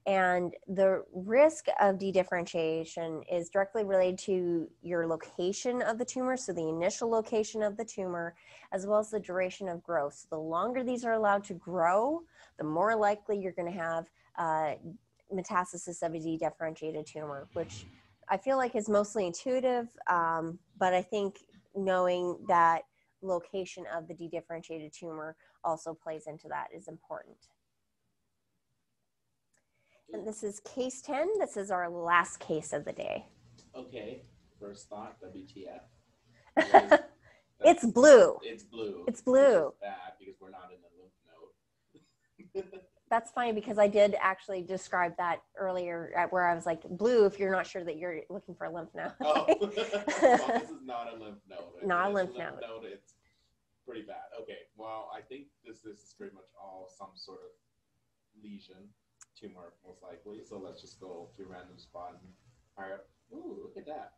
and the risk of dedifferentiation is directly related to your location of the tumor, so the initial location of the tumor, as well as the duration of growth. So the longer these are allowed to grow, the more likely you're going to have uh, metastasis of a dedifferentiated tumor, which I feel like it's mostly intuitive, um, but I think knowing that location of the dedifferentiated tumor also plays into that is important. And this is case ten. This is our last case of the day. Okay, first thought, W T F. Was, it's blue. It's blue. It's blue. Bad because we're not in the lymph node. That's funny because I did actually describe that earlier where I was like, blue if you're not sure that you're looking for a lymph node. Oh, well, this is not a lymph node. Not a lymph, a lymph node. node. It's pretty bad. Okay, well, I think this, this is pretty much all some sort of lesion, tumor most likely. So let's just go to a random spot and fire up. Ooh, look at that.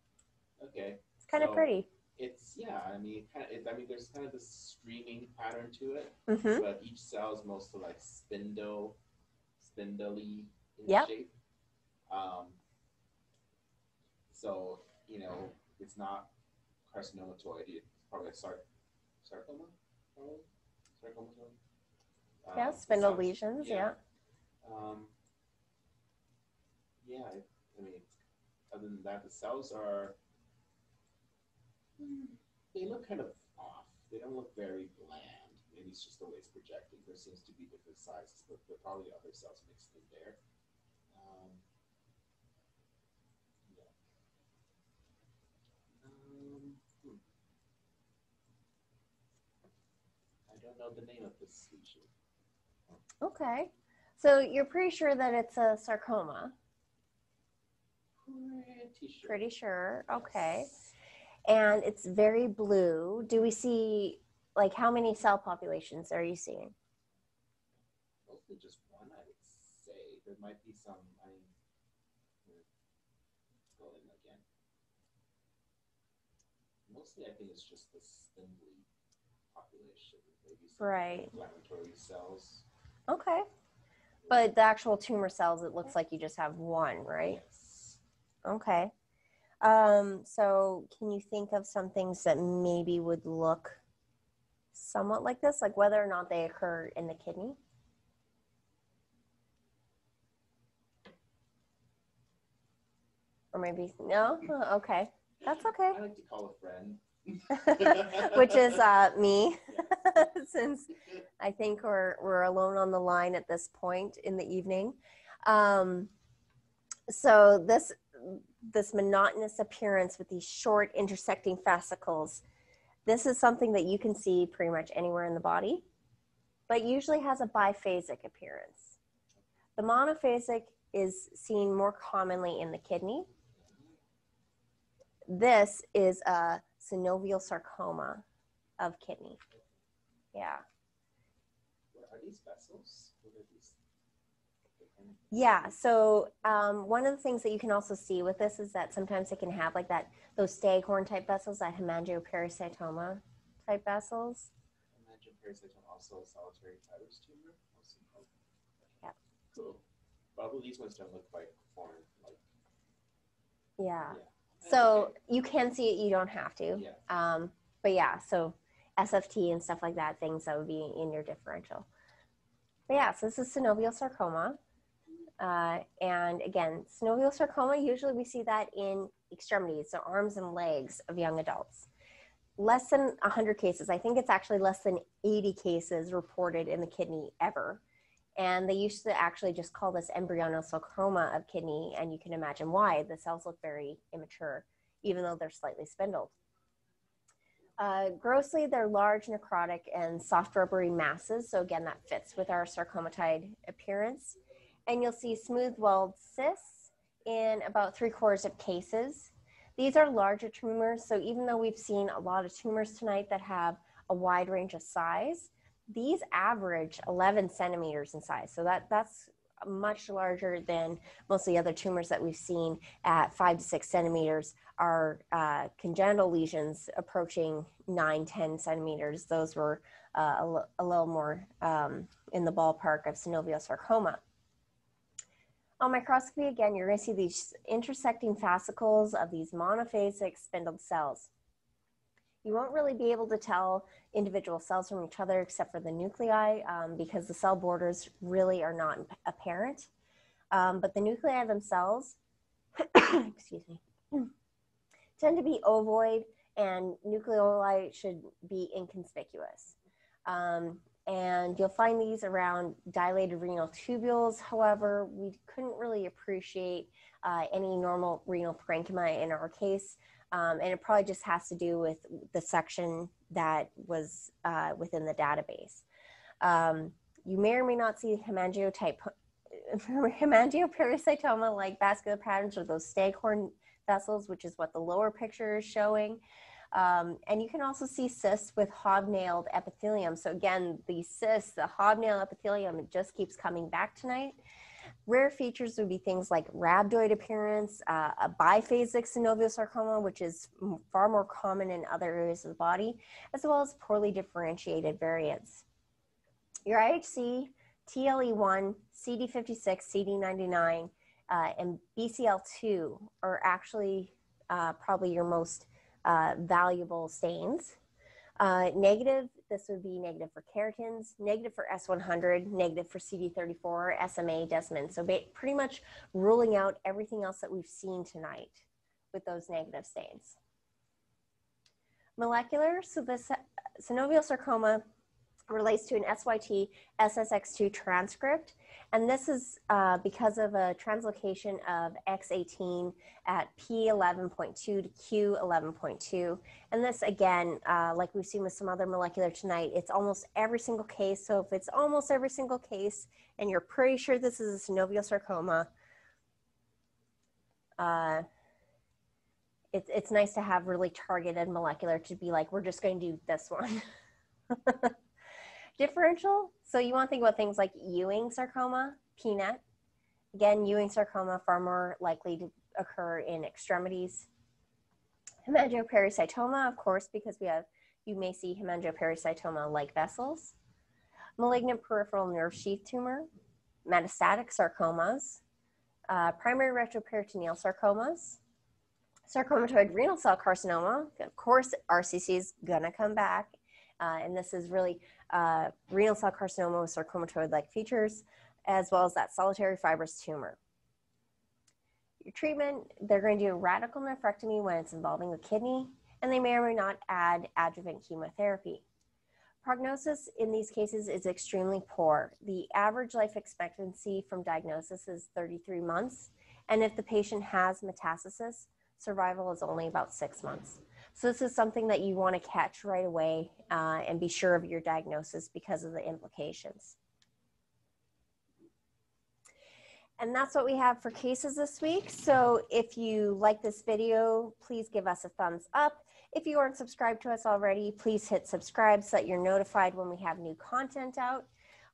Okay. It's kind so of pretty. It's, yeah, I mean, kind of, it, I mean, there's kind of this streaming pattern to it, mm-hmm. but each cell is mostly like spindle, spindly in yep. shape. Um, so, you know, it's not carcinomatoid, it's probably a sar sarcoma, probably? Sarcomatoid? Um, yeah, spindle sounds, lesions, yeah. Yeah, um, yeah it, I mean, other than that, the cells are... They look kind of off. They don't look very bland. Maybe it's just the way it's projected. There seems to be different sizes, but there are probably other cells mixed in there. Um, yeah. um, hmm. I don't know the name of this lesion. Okay. So you're pretty sure that it's a sarcoma? Pretty sure. Pretty sure. Okay. Yes. And it's very blue. Do we see, like, how many cell populations are you seeing? Mostly just one, I would say. There might be some, I mean, let's go in again. Mostly, I think it's just the spindly population, maybe some right. inflammatory cells. Okay. But the actual tumor cells, it looks like you just have one, right? Yes. Okay. Um, so can you think of some things that maybe would look somewhat like this, like whether or not they occur in the kidney? Or maybe, no? Oh, okay. That's okay. I like to call a friend. Which is uh, me, since I think we're, we're alone on the line at this point in the evening. Um, so this, this monotonous appearance with these short intersecting fascicles, this is something that you can see pretty much anywhere in the body, but usually has a biphasic appearance. The monophasic is seen more commonly in the kidney. This is a synovial sarcoma of kidney. Yeah. What are these vessels? What are these? Yeah, so um, one of the things that you can also see with this is that sometimes it can have like that, those staghorn type vessels, that hemangiopericystoma type vessels. Hemangiopericystoma, also a solitary fibrous tumor. Yeah. Cool. Probably these ones don't look quite foreign. Like, yeah. yeah. So you can see it, you don't have to. Yeah. Um, but yeah, so S F T and stuff like that, things that would be in your differential. But yeah, so this is synovial sarcoma. Uh, and again, synovial sarcoma, usually we see that in extremities, so arms and legs of young adults. Less than one hundred cases. I think it's actually less than eighty cases reported in the kidney ever. And they used to actually just call this embryonal sarcoma of kidney, and you can imagine why. The cells look very immature, even though they're slightly spindled. Uh, grossly, they're large, necrotic, and soft rubbery masses. So again, that fits with our sarcomatoid appearance. And you'll see smooth-walled cysts in about three-quarters of cases. These are larger tumors, so even though we've seen a lot of tumors tonight that have a wide range of size, these average eleven centimeters in size. So that, that's much larger than most of the other tumors that we've seen at five to six centimeters. Our uh, congenital lesions approaching nine, ten centimeters. Those were uh, a, a little more um, in the ballpark of synovial sarcoma. On microscopy, again, you're gonna see these intersecting fascicles of these monophasic spindled cells. You won't really be able to tell individual cells from each other except for the nuclei um, because the cell borders really are not apparent. Um, but the nuclei themselves, excuse me, tend to be ovoid, and nucleoli should be inconspicuous. Um, and you'll find these around dilated renal tubules. However, we couldn't really appreciate uh, any normal renal parenchyma in our case. Um, and it probably just has to do with the section that was uh, within the database. Um, you may or may not see hemangiotype, hemangiopericystoma like vascular patterns or those staghorn vessels, which is what the lower picture is showing. Um, and you can also see cysts with hobnailed epithelium. So again, the cysts, the hobnail epithelium, it just keeps coming back tonight. Rare features would be things like rhabdoid appearance, uh, a biphasic synovial sarcoma, which is far more common in other areas of the body, as well as poorly differentiated variants. Your I H C, T L E one, C D fifty-six, C D ninety-nine, uh, and B C L two are actually uh, probably your most uh, valuable stains. Uh, negative, this would be negative for keratins, negative for S one hundred, negative for C D thirty-four, S M A, Desmond. So pretty much ruling out everything else that we've seen tonight with those negative stains. Molecular, so this synovial sarcoma relates to an S Y T S S X two transcript, and this is uh, because of a translocation of X eighteen at P eleven point two to Q eleven point two. And this, again, uh, like we've seen with some other molecular tonight, it's almost every single case. So if it's almost every single case and you're pretty sure this is a synovial sarcoma, uh, it, it's nice to have really targeted molecular to be like, we're just going to do this one. Differential, so you want to think about things like Ewing sarcoma, P NET. Again, Ewing sarcoma far more likely to occur in extremities. Hemangiopericystoma, of course, because we have you may see hemangioparasitoma-like vessels, malignant peripheral nerve sheath tumor, metastatic sarcomas, uh, primary retroperitoneal sarcomas, sarcomatoid renal cell carcinoma. Of course, R C C is gonna come back, uh, and this is really uh, renal cell carcinoma with sarcomatoid-like features, as well as that solitary fibrous tumor. Your treatment, they're going to do a radical nephrectomy when it's involving the kidney, and they may or may not add adjuvant chemotherapy. Prognosis in these cases is extremely poor. The average life expectancy from diagnosis is thirty-three months, and if the patient has metastasis, survival is only about six months. So this is something that you want to catch right away uh, and be sure of your diagnosis because of the implications. And that's what we have for cases this week. So if you like this video, please give us a thumbs up. If you aren't subscribed to us already, please hit subscribe so that you're notified when we have new content out.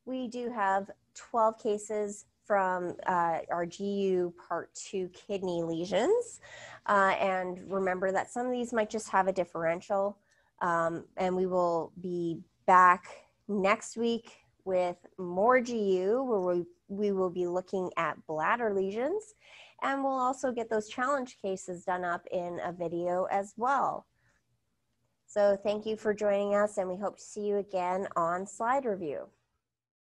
We do have twelve cases from uh, our G U part two kidney lesions. Uh, and remember that some of these might just have a differential. Um, and we will be back next week with more G U, where we We will be looking at bladder lesions, and we'll also get those challenge cases done up in a video as well. So thank you for joining us, and we hope to see you again on slide review.